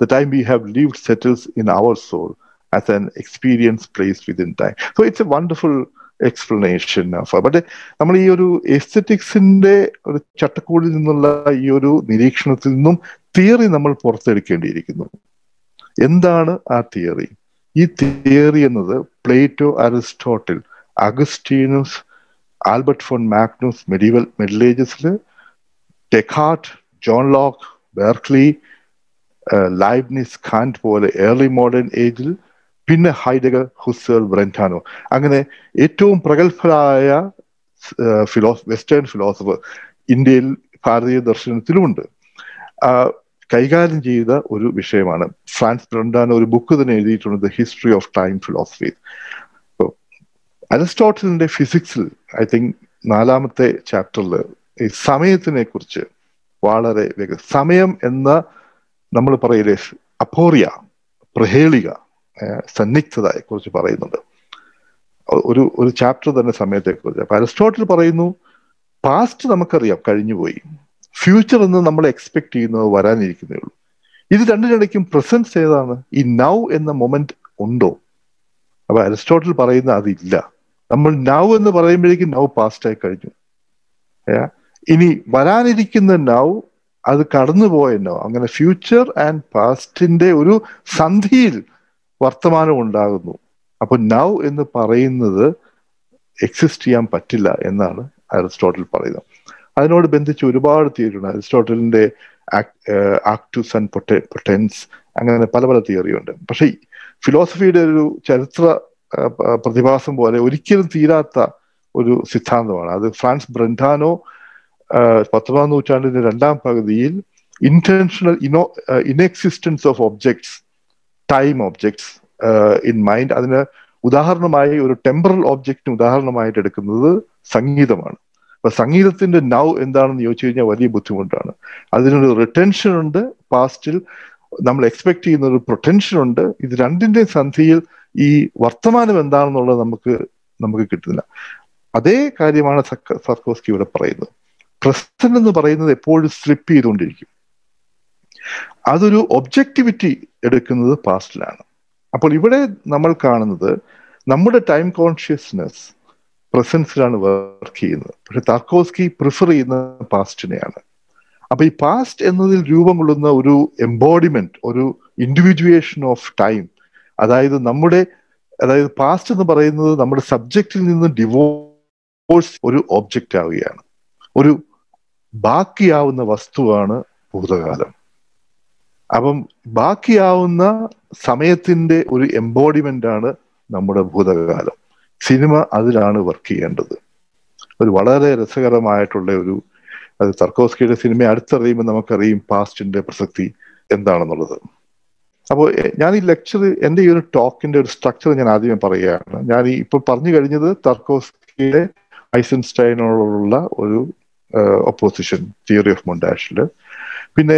The time we have lived settles in our soul as an experience placed within time. So it's a wonderful explanation of it. But നമ്മൾ ഈ ഒരു എസ്തെറ്റിക്സിന്റെ ഒരു ചട്ടക്കൂടിൽ നിന്നുള്ള ഈ ഒരു നിരീക്ഷണത്തിൽ നിന്നും തിയറി നമ്മൾ പുറത്തെടുക്കേണ്ടിയിരിക്കുന്നു. എന്താണ് ആ തിയറി? ഈ തിയറി എന്നത് Plato, Aristotle, Augustinus, Albert von Magnus, middle ഏജസിൽ Descartes, John Locke, Berkeley, Leibniz, Kant പോലെ ഏർലി മോഡേൺ ഏജിൽ, പിന്നെ ഹൈഡഗർ, ഹുസ്സൽ, ബ്രെന്റാനോ, അങ്ങനെ ഏറ്റവും പ്രഗത്ഭരായ വെസ്റ്റേൺ ഫിലോസഫർ ഇന്ത്യയിൽ ഭാരതീയ ദർശനത്തിലുമുണ്ട് കൈകാര്യം ചെയ്ത ഒരു വിഷയമാണ്. ഫ്രാൻസ് ബ്രെന്റാനോ ഒരു ബുക്ക് തന്നെ എഴുതിയിട്ടുണ്ട്, ഹിസ്റ്ററി ഓഫ് ടൈം ഫിലോസഫി. അരിസ്റ്റോട്ടലിന്റെ ഫിസിക്സിൽ ഐ തിങ്ക് 4-ാമത്തെ ചാപ്റ്ററിൽ ഈ സമയത്തിനെ കുറിച്ച് വളരെ സമയം എന്ന നമ്മൾ പറയില്ലേ അപ്പോറിയ, പ്രഹേളിക, സന്നിഗ്ധതയെ കുറിച്ച് പറയുന്നുണ്ട്. ഒരു ചാപ്റ്റർ തന്നെ സമയത്തെക്കുറിച്ച്. അപ്പൊ അരിസ്റ്റോട്ടിൽ പറയുന്നു, പാസ്റ്റ് നമുക്കറിയാം, കഴിഞ്ഞുപോയി. ഫ്യൂച്ചർ എന്ന് നമ്മൾ എക്സ്പെക്ട് ചെയ്യുന്നത് വരാനിരിക്കുന്നേ ഉള്ളൂ. ഇത് രണ്ടിനിടയ്ക്കും പ്രസൻസ് ഏതാണ്? ഈ നൗ എന്ന മൊമെന്റ് ഉണ്ടോ? അപ്പൊ അരിസ്റ്റോട്ടിൽ പറയുന്ന അതില്ല. നമ്മൾ നൗ എന്ന് പറയുമ്പോഴേക്കും നൗ പാസ്റ്റായി കഴിഞ്ഞു. ഇനി വരാനിരിക്കുന്ന നൗ, അത് കടന്നുപോയ നൗ, അങ്ങനെ ഫ്യൂച്ചർ ആൻഡ് പാസ്റ്റിന്റെ ഒരു സന്ധിയിൽ വർത്തമാനം ഉണ്ടാകുന്നു. അപ്പൊ നൗ എന്ന് പറയുന്നത് എക്സിസ്റ്റ് ചെയ്യാൻ പറ്റില്ല എന്നാണ് അരിസ്റ്റോട്ടിൽ പറയുന്നത്. അതിനോട് ബന്ധിച്ച് ഒരുപാട് തിയറിയുണ്ട്. അരിസ്റ്റോട്ടലിന്റെ ആക്ടൂസ് ആൻഡ് പൊട്ടൻസ്, അങ്ങനെ പല പല തിയറിയുണ്ട്. പക്ഷെ ഫിലോസഫിയുടെ ഒരു ചരിത്ര പ്രതിഭാസം പോലെ ഒരിക്കലും തീരാത്ത ഒരു സിദ്ധാന്തമാണ് അത്. ഫ്രാൻസ് ബ്രെന്റാനോ 19-ാം നൂറ്റാണ്ടിന്റെ 2-ാം പകുതിയിൽ intentional inexistence of objects, time objects in mind, അതിന് ഉദാഹരണമായി ഒരു ടെമ്പറൽ ഒബ്ജക്റ്റിന് ഉദാഹരണമായിട്ട് എടുക്കുന്നത് സംഗീതമാണ്. അപ്പൊ സംഗീതത്തിന്റെ നൗ എന്താണെന്ന് ചോദിച്ചു കഴിഞ്ഞാൽ വലിയ ബുദ്ധിമുട്ടാണ്. അതിനൊരു റിട്ടൻഷൻ ഉണ്ട്, പാസ്റ്റിൽ നമ്മൾ എക്സ്പെക്ട് ചെയ്യുന്ന ഒരു പ്രൊട്ടൻഷൻ ഉണ്ട്. ഇത് രണ്ടിന്റെ സന്ധിയിൽ ഈ വർത്തമാനം എന്താണെന്നുള്ളത് നമുക്ക് കിട്ടുന്നില്ല. അതേ കാര്യമാണ് സർക്കോസ്കി ഇവിടെ പറയുന്നത്. പ്രസന്റ് എന്ന് പറയുന്നത് എപ്പോഴും സ്ലിപ്പ് ചെയ്തുകൊണ്ടിരിക്കും. അതൊരു ഒബ്ജക്ടിവിറ്റി എടുക്കുന്നത് പാസ്റ്റിലാണ്. അപ്പോൾ ഇവിടെ നമ്മൾ കാണുന്നത് നമ്മുടെ ടൈം കോൺഷ്യസ്നെസ് പ്രസൻസിലാണ് വർക്ക് ചെയ്യുന്നത്. പക്ഷെ താർക്കോവ്സ്കി പ്രിഫർ ചെയ്യുന്ന പാസ്റ്റിനെയാണ്. അപ്പൊ ഈ പാസ്റ്റ് എന്നതിൽ രൂപം കൊള്ളുന്ന ഒരു എംബോഡിമെന്റ്, ഒരു ഇൻഡിവിജ്വേഷൻ ഓഫ് ടൈം, അതായത് പാസ്റ്റ് എന്ന് പറയുന്നത് നമ്മുടെ സബ്ജക്റ്റിൽ നിന്ന് ഡിവോഴ്സ് ഒരു ഒബ്ജക്റ്റ് ആവുകയാണ്. ഒരു ബാക്കിയാവുന്ന വസ്തുവാണ് ഭൂതകാലം. അപ്പം ബാക്കിയാവുന്ന സമയത്തിന്റെ ഒരു എംബോഡിമെന്റ് ആണ് നമ്മുടെ ഭൂതകാലം. സിനിമ അതിലാണ് വർക്ക് ചെയ്യേണ്ടത്. ഒരു വളരെ രസകരമായിട്ടുള്ള ഒരു അത് തർക്കോവ്സ്കിയുടെ സിനിമയെ അടുത്തറിയുമ്പോൾ നമുക്കറിയും പാസ്റ്റിന്റെ പ്രസക്തി എന്താണെന്നുള്ളത്. അപ്പോൾ ഞാൻ ഈ ലെക്ചർ, എൻ്റെ ഈ ഒരു ടോക്കിന്റെ ഒരു സ്ട്രക്ചർ ഞാൻ ആദ്യമേ പറയുകയാണ്. ഞാൻ ഈ ഇപ്പോൾ പറഞ്ഞു കഴിഞ്ഞത് തർക്കോവ്സ്കിയുടെ ഐസൻസ്റ്റൈനോടുള്ള ഒരു ഓപ്പോസിഷൻ, തിയറി ഓഫ് മൊണ്ടാഷിൽ. പിന്നെ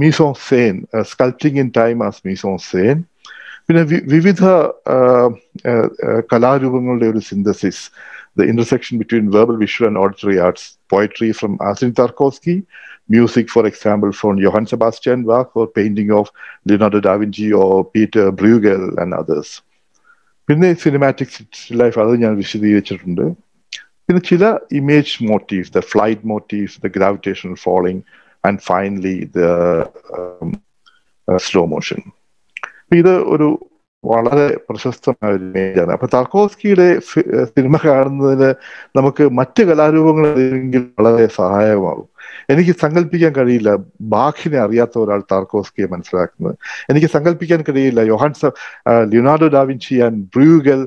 mise-en-scene, sculpting in time as mise-en-scene, പിന്നെ വിവിധ കലാരൂപങ്ങളുടെ ഒരു synthesis, the intersection between verbal, visual and auditory arts, poetry from Andrei Tarkovsky, music for example from Johann Sebastian Bach, or painting of Leonardo da Vinci or Pieter Bruegel and others. പിന്നെ cinematic still life, അത് ഞാൻ വിശദീകരിച്ചിട്ടുണ്ട്. പിന്നെ ചില image motives, the flight motives, the gravitational falling, and finally the slow motion. ഇത് ഒരു വളരെ പ്രശസ്തമായ ഒരു ഇമേജാണ്. അപ്പൊ താർക്കോവ്സ്കിയുടെ സിനിമ കാണുന്നതിന് നമുക്ക് മറ്റ് കലാരൂപങ്ങളെങ്കിൽ വളരെ സഹായകമാകും. എനിക്ക് സങ്കല്പിക്കാൻ കഴിയില്ല ബാഖിനെ അറിയാത്ത ഒരാൾ താർക്കോവ്സ്കിയെ മനസ്സിലാക്കുന്നത്. എനിക്ക് സങ്കല്പിക്കാൻ കഴിയില്ല Leonardo da Vinci and Bruegel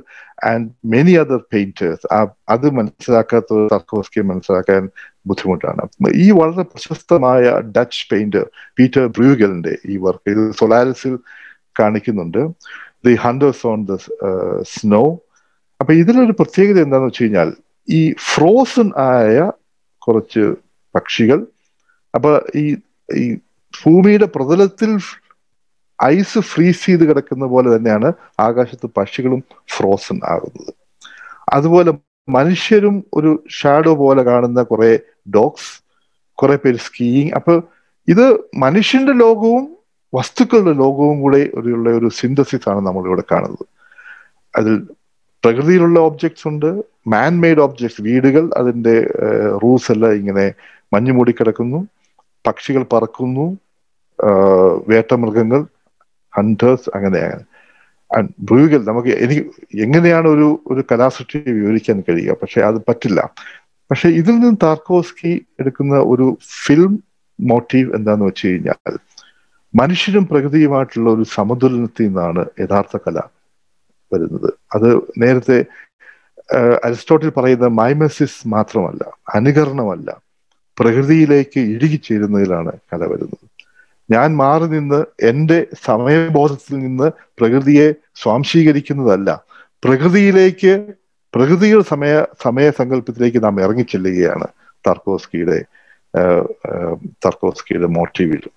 and many other painters, other Manasaka, Tarkovsky, Manasaka, and Muthumutana. He was a prashastamaya Dutch painter, Peter Bruegel. He worked in Solaris, the hunters on the snow. But this is a particular thing. He frozen aya, Korochu Pakshigal. But he Fumi the Pradalatil. Ice freeze the Garakanavana, Agasha to Pashiculum, frozen out. As well, a Manisherum or shadow Volagana Kore dogs, Korepe skiing upper either Manishin the logo, Vastucal the logo, would synthesis on the Mulder Canal. As regular objects under man made objects, Vidigal, as in the Rusella in a Manimudi Karakunu, Pakshical Parakunu, Vetamurgangal. Hunters and Bruegel, Tarkovsky film motive and then Manishirum Pragadimatlo Samadulantina, Edarthakala. Other near the Aristotle Parada, mimesis matramala, Anigarnamala, Pragadi like Idigichirana Calavadun. Yan Maran in the end, Same Bosin in the Pragadi, Swamshi Garikinadala, Pragadi Lake, Pragadi or Same Sangal Pitrake in American Chiliana, Tarkovsky, the motive.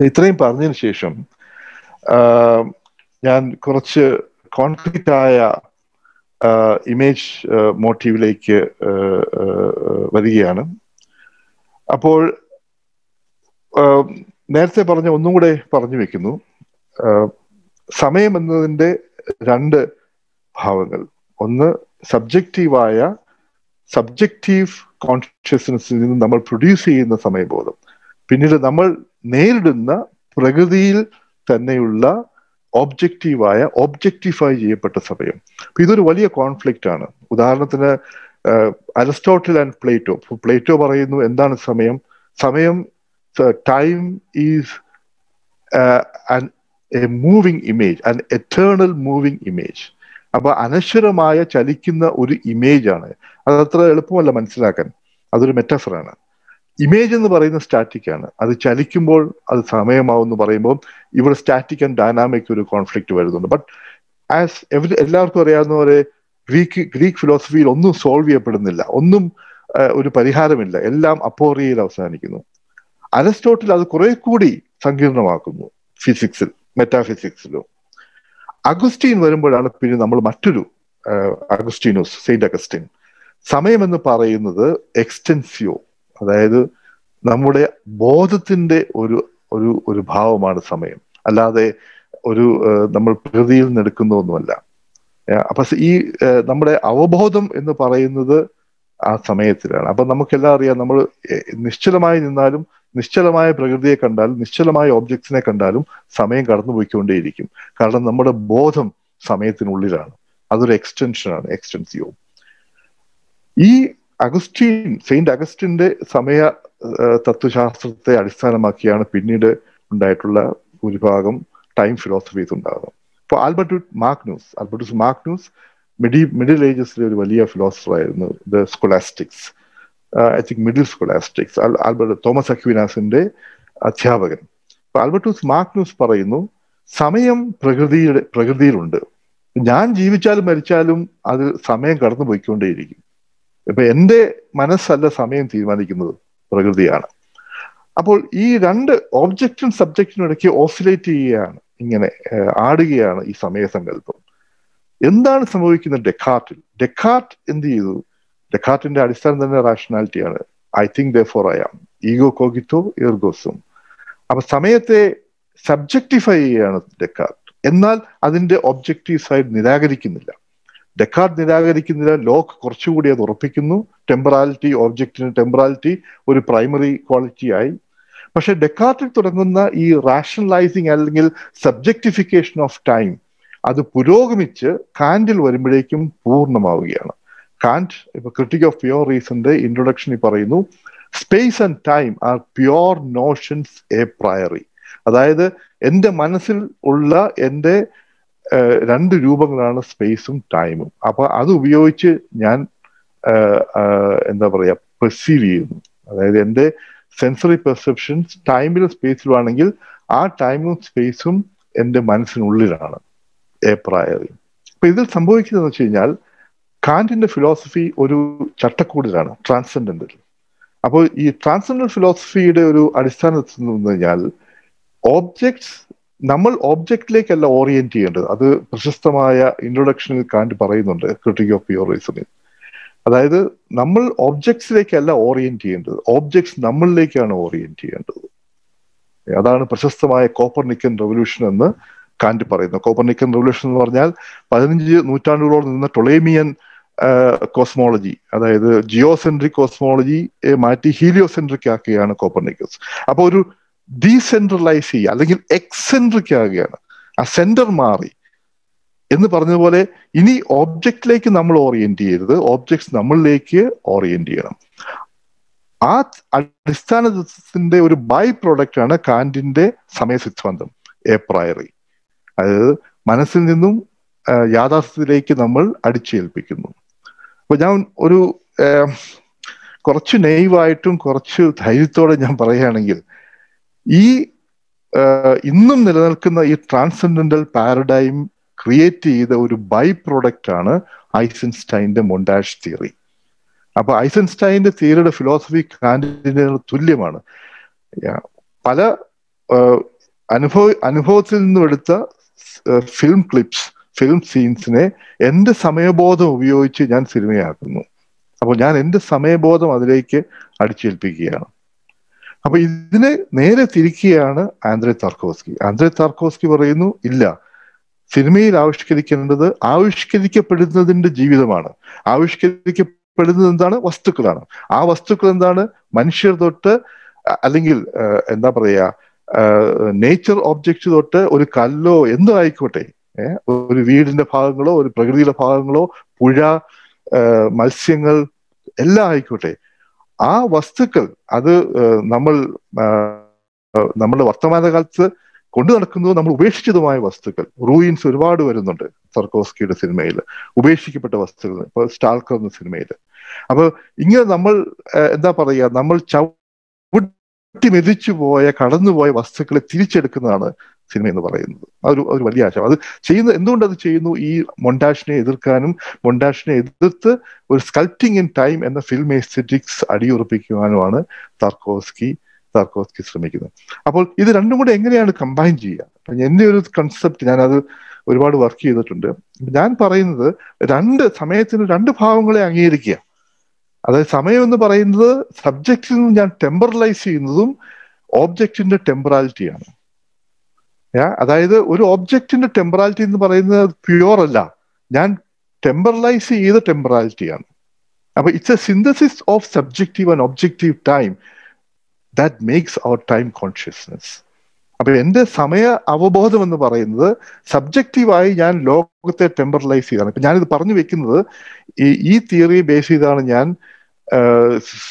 The train Parnian station Yan Korche concrete image motive like Viridiana. Upon Nerse Parano Nude Parnivicino Same Manunde Rand Havangal on the subjective aya subjective consciousness in the number producing in the Same Bodam. Pinid the number nailed in the Pragadil Taneula objective aya objectify Patasame. Pither Valley a conflict on Udarnatana Aristotle and Plato. Plato Barayno and Dana Sameum. So time is a moving image, an eternal moving image. About Anasharamaya Chalikina Uri image on it. Adatra Elpumala Mansilakan, other metaphorana. Image in the Barina static and other Chalikimbol, other Samema on the Barimo, even static and dynamic with a conflict. But as every Elar Koreano Greek philosophy, onum solvia Padanilla, onum Uri Pariharamilla, Elam Apori Lausanikino. Aristotle as a Kore Kudi, Sangirnavakumu, physics, metaphysics. Augustine, remember, Augustinus, Saint Augustine. Same and the Parayana, extensio, that Namude, Bodhatinde Uru Bhavamana Same, Alade Uru Namal Pradil Nedikuno Nola. Apasi Namade Avabodham in the Parayana, Sametra, Abba Namakalaria, Namal Nishalamai in Nadum. Nishalamaya Pragadi Kandal, Nishalamaya objects in a Kandalum, Same Garden Wikundarikim, Kardan number both them, Samet in Uliran, other extension and extensio. E. Augustine, Saint Augustine de Samea Tatushastra, Adisana Makiana Pinida, Dietula, Uripagam, time philosophy Sundava. For Albertus Magnus, Middle Ages philosopher, the scholastics. I think middle scholastics. Albert Thomas Aquinas in the Athyavagan. Albertus Magnus Parayno, Samayam Pragadirunda. Jan Jivichal Merichalum, other Samay Garden Wikundi. Ende Manasala Samayan Thimanikin Pragadiana. Upon E. Rand object and subject oscillate in an Ardiana is Samayas and Galpon. Indan Samoik in the Descartes in the Descartes in the Aristotle and rationality. I think, therefore, I am. Ego cogito, ergo sum. But Samete subjectify Descartes. Ennal, as in the objective side, Niragarikinilla. Descartes Niragarikinilla, Locke, Korchudia, Ropikinu, temporality, object in temporality, or a primary quality I. But Descartes Turanuna is rationalizing alangil subjectification of time. As the Purogamicha, Candle Verimbrekim, Purnamaviana. Kant, a critic of pure reason, the introduction is space and time are pure notions a priori. That is, in the manasil ulla, in the രണ്ട് രൂപങ്ങളാണ് സ്പേസും ടൈമും. അപ്പൊ അത് ഉപയോഗിച്ച് ഞാൻ എന്താ പറയാ പെർസീവ് ചെയ്യുന്നു. അതായത് എൻ്റെ സെൻസറി പെർസെപ്ഷൻസ് ടൈമിലും സ്പേസിലും ആണെങ്കിൽ ആ ടൈമും സ്പേസും എൻ്റെ മനസ്സിനുള്ളിലാണ് എ പ്രയോറി. അപ്പൊ ഇതിൽ സംഭവിക്കുന്നതെന്ന് വെച്ച് കഴിഞ്ഞാൽ കാന്റിന്റെ ഫിലോസഫി ഒരു ചട്ടക്കൂടിലാണ്, ട്രാൻസെൻഡന്റൽ. അപ്പോൾ ഈ ട്രാൻസെൻഡൽ ഫിലോസഫിയുടെ ഒരു അടിസ്ഥാനത്തിൽ നിന്ന് കഴിഞ്ഞാൽ ഓബ്ജക്ട്സ് നമ്മൾ ഓബ്ജക്റ്റിലേക്കല്ല ഓറിയന്റ് ചെയ്യേണ്ടത്. അത് പ്രശസ്തമായ ഇൻട്രൊഡക്ഷനിൽ കാന്റ് പറയുന്നുണ്ട്, ക്രിട്ടിക് ഓഫ് പ്യുവർ റീസണിങ്. അതായത് നമ്മൾ ഓബ്ജക്ട്സിലേക്കല്ല ഓറിയന്റ് ചെയ്യേണ്ടത്, ഓബ്ജക്ട്സ് നമ്മളിലേക്കാണ് ഓറിയന്റ് ചെയ്യേണ്ടത്. അതാണ് പ്രശസ്തമായ കോപ്പർനിക്കൻ റെവല്യൂഷൻ എന്ന് കാന്റ് പറയുന്നു. കോപ്പർനിക്കൻ റെവല്യൂഷൻ എന്ന് പറഞ്ഞാൽ 15 നൂറ്റാണ്ടുകളോട് നിന്ന ടൊളേമിയൻ കോസ്മോളജി, അതായത് ജിയോസെൻട്രിക് കോസ്മോളജിയെ മാറ്റി ഹീലിയോസെൻട്രിക് ആക്കുകയാണ് കോപ്പർനിക്കസ്. അപ്പോൾ ഒരു ഡീസെൻട്രലൈസ് ചെയ്യുക അല്ലെങ്കിൽ എക്സെൻട്രിക് ആകുകയാണ്, ആ സെന്റർ മാറി. എന്ന് പറഞ്ഞതുപോലെ ഇനി ഓബ്ജക്റ്റിലേക്ക് നമ്മൾ ഓറിയന്റ് ചെയ്യരുത്, ഓബ്ജക്ട്സ് നമ്മളിലേക്ക് ഓറിയന്റ് ചെയ്യണം. ആ അടിസ്ഥാന തത്വത്തിന്റെ ഒരു ബൈ പ്രോഡക്റ്റ് ആണ് കാന്റിന്റെ സമയ സിദ്ധാന്തം, എ പ്രയോറി. അതായത് മനസ്സിൽ നിന്നും യാഥാർത്ഥ്യത്തിലേക്ക് നമ്മൾ അടിച്ചേൽപ്പിക്കുന്നു. അപ്പൊ ഞാൻ ഒരു കുറച്ച് നെയ്വായിട്ടും കുറച്ച് ധൈര്യത്തോടെ ഞാൻ പറയുകയാണെങ്കിൽ, ഈ ഇന്നും നിലനിൽക്കുന്ന ഈ ട്രാൻസെൻഡന്റൽ പാരഡൈം ക്രിയേറ്റ് ചെയ്ത ഒരു ബൈ പ്രോഡക്റ്റ് ആണ് ഐസൻസ്റ്റൈൻ്റെ മൊണ്ടാഷ് തിയറി. അപ്പൊ ഐസൻസ്റ്റൈൻ്റെ തിയറിയുടെ ഫിലോസഫി കാന്റിന് തുല്യമാണ്. പല അനുഭവത്തിൽ നിന്നും എടുത്ത ഫിലിം ക്ലിപ്സ്, ഫിലിം സീൻസിനെ എൻ്റെ സമയബോധം ഉപയോഗിച്ച് ഞാൻ സിനിമയാക്കുന്നു. അപ്പോൾ ഞാൻ എൻ്റെ സമയബോധം അതിലേക്ക് അടിച്ചേൽപ്പിക്കുകയാണ്. അപ്പൊ ഇതിനെ നേരെ തിരിക്കുകയാണ് ആന്ദ്രേ താർക്കോവ്സ്കി. ആന്ദ്രേ താർക്കോവ്സ്കി പറയുന്നു, ഇല്ല, സിനിമയിൽ ആവിഷ്കരിക്കേണ്ടത് ആവിഷ്കരിക്കപ്പെടുന്നതിൻ്റെ ജീവിതമാണ്. ആവിഷ്കരിക്കപ്പെടുന്നത് എന്താണ്? വസ്തുക്കളാണ്. ആ വസ്തുക്കൾ എന്താണ്? മനുഷ്യർ തൊട്ട് അല്ലെങ്കിൽ എന്താ പറയാ നേച്ചർ ഓബ്ജക്റ്റ് തൊട്ട് ഒരു കല്ലോ എന്തോ ആയിക്കോട്ടെ, ഒരു വീടിന്റെ ഭാഗങ്ങളോ ഒരു പ്രകൃതിയുടെ ഭാഗങ്ങളോ പുഴ, മത്സ്യങ്ങൾ എല്ലാം ആയിക്കോട്ടെ, ആ വസ്തുക്കൾ അത് നമ്മളുടെ വർത്തമാനകാലത്ത് കൊണ്ടു നടക്കുന്നതും നമ്മൾ ഉപേക്ഷിച്ചതുമായ വസ്തുക്കൾ, റൂയിൻസ് ഒരുപാട് വരുന്നുണ്ട് സർക്കോസ്കിയുടെ സിനിമയിൽ, ഉപേക്ഷിക്കപ്പെട്ട വസ്തുക്കൾ, ഇപ്പൊ സ്റ്റാൾക്കർ എന്ന സിനിമയിൽ. അപ്പൊ ഇങ്ങനെ നമ്മൾ എന്താ പറയുക, നമ്മൾ മെതിച്ചു പോയ കടന്നുപോയ വസ്തുക്കളെ തിരിച്ചെടുക്കുന്നതാണ് സിനിമ എന്ന് പറയുന്നത്. അതൊരു ഒരു വലിയ ആശയം. അത് ചെയ്യുന്ന എന്തുകൊണ്ടത് ചെയ്യുന്നു? ഈ മൊണ്ടാഷിനെ എതിർക്കാനും മൊണ്ടാഷിനെ എതിർത്ത് ഒരു സ്കൾപ്റ്റിംഗ് ഇൻ ടൈം എന്ന ഫിലിം എസ്തെറ്റിക്സ് അടിയുറപ്പിക്കുവാനുമാണ് താർക്കോവ്സ്കി ശ്രമിക്കുന്നത്. അപ്പോൾ ഇത് രണ്ടും കൂടെ എങ്ങനെയാണ് കമ്പൈൻ ചെയ്യുക? എൻ്റെ ഒരു കൺസെപ്റ്റ്, ഞാനത് ഒരുപാട് വർക്ക് ചെയ്തിട്ടുണ്ട്. ഞാൻ പറയുന്നത്, രണ്ട് സമയത്തിന് രണ്ട് ഭാവങ്ങളെ അംഗീകരിക്കുക. അതായത് സമയം എന്ന് പറയുന്നത് സബ്ജക്റ്റിൽ നിന്ന് ഞാൻ ടെമ്പറലൈസ് ചെയ്യുന്നതും ഓബ്ജക്റ്റിന്റെ ടെമ്പറാലിറ്റിയാണ്. അതായത് ഒരു ഓബ്ജക്റ്റിന്റെ ടെമ്പറാലിറ്റി എന്ന് പറയുന്നത് പ്യുവർ അല്ല, ഞാൻ ടെമ്പറലൈസ് ചെയ്ത ടെമ്പറാലിറ്റിയാണ്. അപ്പൊ it's a synthesis of subjective and objective time that makes our time consciousness. അപ്പൊ എൻ്റെ സമയ അവബോധം എന്ന് പറയുന്നത് സബ്ജക്റ്റീവായി ഞാൻ ലോകത്തെ ടെമ്പറലൈസ് ചെയ്താണ്. ഇപ്പൊ ഞാനിത് പറഞ്ഞു വെക്കുന്നത് ഈ തിയറി ബേസ് ചെയ്താണ് ഞാൻ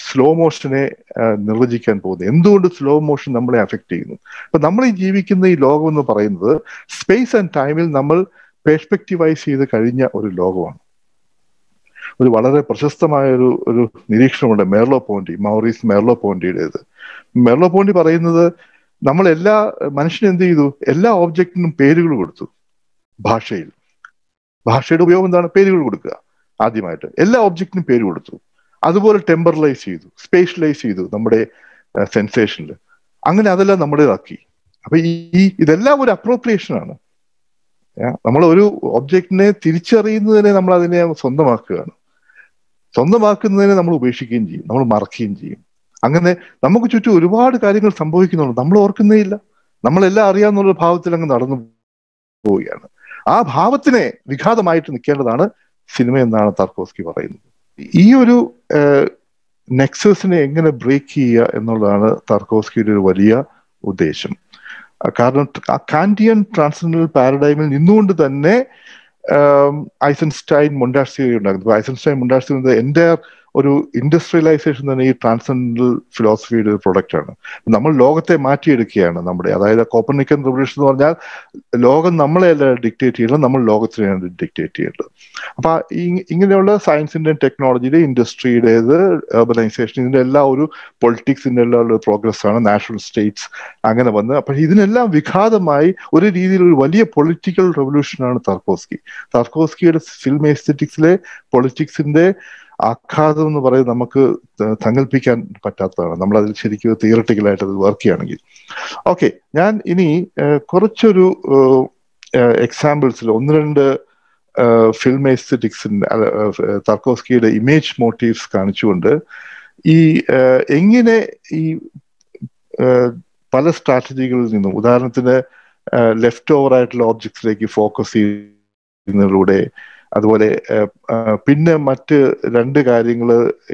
സ്ലോ മോഷനെ നിർവചിക്കാൻ പോകുന്നത്. എന്തുകൊണ്ട് സ്ലോ മോഷൻ നമ്മളെ അഫക്റ്റ് ചെയ്യുന്നു? അപ്പൊ നമ്മൾ ഈ ജീവിക്കുന്ന ഈ ലോകം എന്ന് പറയുന്നത് സ്പേസ് ആൻഡ് ടൈമിൽ നമ്മൾ പെർസ്പെക്റ്റീവൈസ് ചെയ്ത് കഴിഞ്ഞ ഒരു ലോകമാണ്. ഒരു വളരെ പ്രശസ്തമായ ഒരു നിരീക്ഷണമുണ്ട് മെർലോ-പോണ്ടി, മൗറീസ് മെർലോ-പോണ്ടിയുടേത്. മെർലോ-പോണ്ടി പറയുന്നത്, നമ്മളെല്ലാ മനുഷ്യനെന്ത് ചെയ്തു? എല്ലാ ഓബ്ജക്റ്റിനും പേരുകൾ കൊടുത്തു. ഭാഷയുടെ ഉപയോഗം എന്താണ്? പേരുകൾ കൊടുക്കുക. ആദ്യമായിട്ട് എല്ലാ ഓബ്ജക്റ്റിനും പേര് കൊടുത്തു. അതുപോലെ ടെമ്പറലൈസ് ചെയ്തു, സ്പേഷ്യലൈസ് ചെയ്തു നമ്മുടെ സെൻസേഷനിൽ. അങ്ങനെ അതെല്ലാം നമ്മുടേതാക്കി. അപ്പൊ ഈ ഇതെല്ലാം ഒരു അപ്രോപ്രിയേഷൻ ആണ്. നമ്മൾ ഒരു ഒബ്ജക്റ്റിനെ തിരിച്ചറിയുന്നതിനെ നമ്മൾ അതിനെ സ്വന്തമാക്കുകയാണ്, സ്വന്തമാക്കുന്നതിനെ നമ്മൾ ഉപേക്ഷിക്കുകയും ചെയ്യും, നമ്മൾ മറക്കുകയും ചെയ്യും. അങ്ങനെ നമുക്ക് ചുറ്റും ഒരുപാട് കാര്യങ്ങൾ സംഭവിക്കുന്നുള്ളൂ, നമ്മൾ ഓർക്കുന്നേ ഇല്ല. നമ്മളെല്ലാം അറിയാവുന്ന ഭാവത്തിൽ അങ്ങ് നടന്നു പോവുകയാണ്. ആ ഭാവത്തിനെ വിഘാതമായിട്ട് നിൽക്കേണ്ടതാണ് സിനിമ എന്നാണ് താർക്കോവ്സ്കി പറയുന്നത്. ഈ ഒരു നെക്സസിനെ എങ്ങനെ ബ്രേക്ക് ചെയ്യുക എന്നുള്ളതാണ് താർക്കോവ്സ്കിയുടെ ഒരു വലിയ ഉദ്ദേശം. കാരണം കാന്റിയൻ ട്രാൻസെൻഡന്റൽ പാരഡൈമിൽ നിന്നുകൊണ്ട് തന്നെ ഐസൻസ്റ്റൈൻ മൊണ്ടാഷ് തിയറി ഉണ്ടാക്കുന്നത്. ഐസൻസ്റ്റൈൻ മൊണ്ടാഷ് തിയറി എൻ്റയർ ഒരു ഇൻഡസ്ട്രിയലൈസേഷൻ തന്നെ ഈ ട്രാൻസെൻഡൽ ഫിലോസഫിയുടെ ഒരു പ്രൊഡക്റ്റാണ്. നമ്മൾ ലോകത്തെ മാറ്റിയെടുക്കുകയാണ് നമ്മുടെ, അതായത് കോപ്പർനിക്കൻ റെവല്യൂഷൻ എന്ന് പറഞ്ഞാൽ ലോകം നമ്മളെയല്ല ഡിക്റ്റേറ്റ് ചെയ്യേണ്ടത്, നമ്മൾ ലോകത്തിനെയാണ് ഡിക്റ്റേറ്റ് ചെയ്യേണ്ടത്. അപ്പം ഇങ്ങനെയുള്ള സയൻസിൻ്റെയും ടെക്നോളജിയുടെ ഇൻഡസ്ട്രിയുടേത് അർബനൈസേഷൻ ഇതിൻ്റെ എല്ലാം ഒരു പൊളിറ്റിക്സിൻ്റെ എല്ലാം ഉള്ള പ്രോഗ്രസ്സാണ് നാഷണൽ സ്റ്റേറ്റ്സ് അങ്ങനെ വന്ന്. അപ്പം ഇതിനെല്ലാം വിഘാതമായി ഒരു രീതിയിൽ ഒരു വലിയ പൊളിറ്റിക്കൽ റെവല്യൂഷനാണ് താർക്കോവ്സ്കിയുടെ ഫിലിം എസ്തെറ്റിക്സിലെ പൊളിറ്റിക്സിൻ്റെ ആഘാതം എന്ന് പറയുന്നത് നമുക്ക് സങ്കല്പിക്കാൻ പറ്റാത്തതാണ്. നമ്മളതിൽ ശരിക്കും തിയററ്റിക്കലായിട്ട് അത് വർക്ക് ചെയ്യുകയാണെങ്കിൽ. ഓക്കെ, ഞാൻ ഇനി കുറച്ചൊരു എക്സാമ്പിൾസിൽ ഒന്ന് രണ്ട് ഫിലിം എസ്തെറ്റിക്സിൻ്റെ താർക്കോവ്സ്കിയുടെ ഇമേജ് മോട്ടീവ്സ് കാണിച്ചുകൊണ്ട് ഈ എങ്ങനെ ഈ പല സ്ട്രാറ്റജികളിൽ നിന്നും, ഉദാഹരണത്തിന് ലെഫ്റ്റ് ഓവർ ആയിട്ടുള്ള ഓബ്ജക്ട്സിലേക്ക് ഫോക്കസ് ചെയ്യുന്നതിലൂടെ, അതുപോലെ പിന്നെ മറ്റ് രണ്ട് കാര്യങ്ങൾ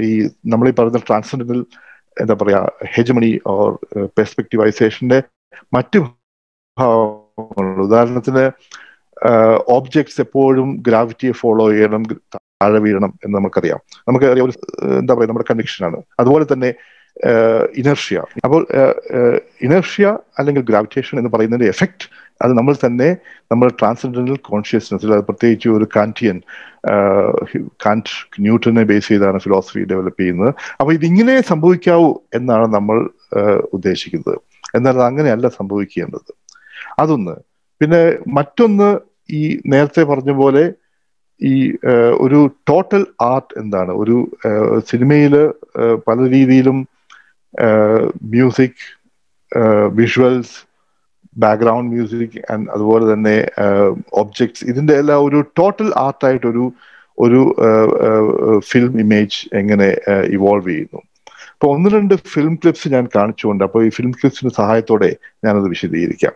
ഈ നമ്മളീ പറയുന്ന ട്രാൻസെൻഡൽ എന്താ പറയാ ഹെജമണി ഓർ പെർസ്പെക്റ്റീവൈസേഷന്റെ മറ്റ് ഭാവങ്ങൾ, ഉദാഹരണത്തിന് ഓബ്ജക്ട്സ് എപ്പോഴും ഗ്രാവിറ്റിയെ ഫോളോ ചെയ്യണം, താഴെ വീഴണം എന്ന് നമുക്കറിയാം, നമുക്കറിയാം ഒരു എന്താ പറയുക നമ്മുടെ കൺവിക്ഷനാണ്. അതുപോലെ തന്നെ ഇനർഷ്യ. അപ്പോൾ ഇനർഷ്യ അല്ലെങ്കിൽ ഗ്രാവിറ്റേഷൻ എന്ന് പറയുന്നതിൻ്റെ എഫക്റ്റ് അത് നമ്മൾ തന്നെ നമ്മൾ ട്രാൻസെൻഡന്റൽ കോൺഷ്യസ്നെസ്സിൽ, അത് പ്രത്യേകിച്ച് ഒരു കാന്റ് ന്യൂട്ടനെ ബേസ് ചെയ്താണ് ഫിലോസഫി ഡെവലപ്പ് ചെയ്യുന്നത്. അപ്പോൾ ഇതിങ്ങനെ സംഭവിക്കാവൂ എന്നാണ് നമ്മൾ ഉദ്ദേശിക്കുന്നത്, എന്നാൽ അങ്ങനെയല്ല സംഭവിക്കേണ്ടത്. അതൊന്ന്. പിന്നെ മറ്റൊന്ന്, ഈ നേരത്തെ പറഞ്ഞ പോലെ ഈ ഒരു ടോട്ടൽ ആർട്ട് എന്താണ്, ഒരു സിനിമയിൽ പല രീതിയിലും music, visuals, background music and അതുപോലെ തന്നെ ഒബ്ജക്ട്സ്, ഇതിൻ്റെ എല്ലാം ഒരു ടോട്ടൽ ആർട്ടായിട്ടൊരു ഫിലിം ഇമേജ് എങ്ങനെ ഇവോൾവ് ചെയ്യുന്നു. അപ്പോൾ ഒന്ന് രണ്ട് ഫിലിം ക്ലിപ്സ് ഞാൻ കാണിച്ചുകൊണ്ട്, അപ്പോൾ ഈ ഫിലിം ക്ലിപ്സിൻ്റെ സഹായത്തോടെ ഞാനത് വിശദീകരിക്കാം.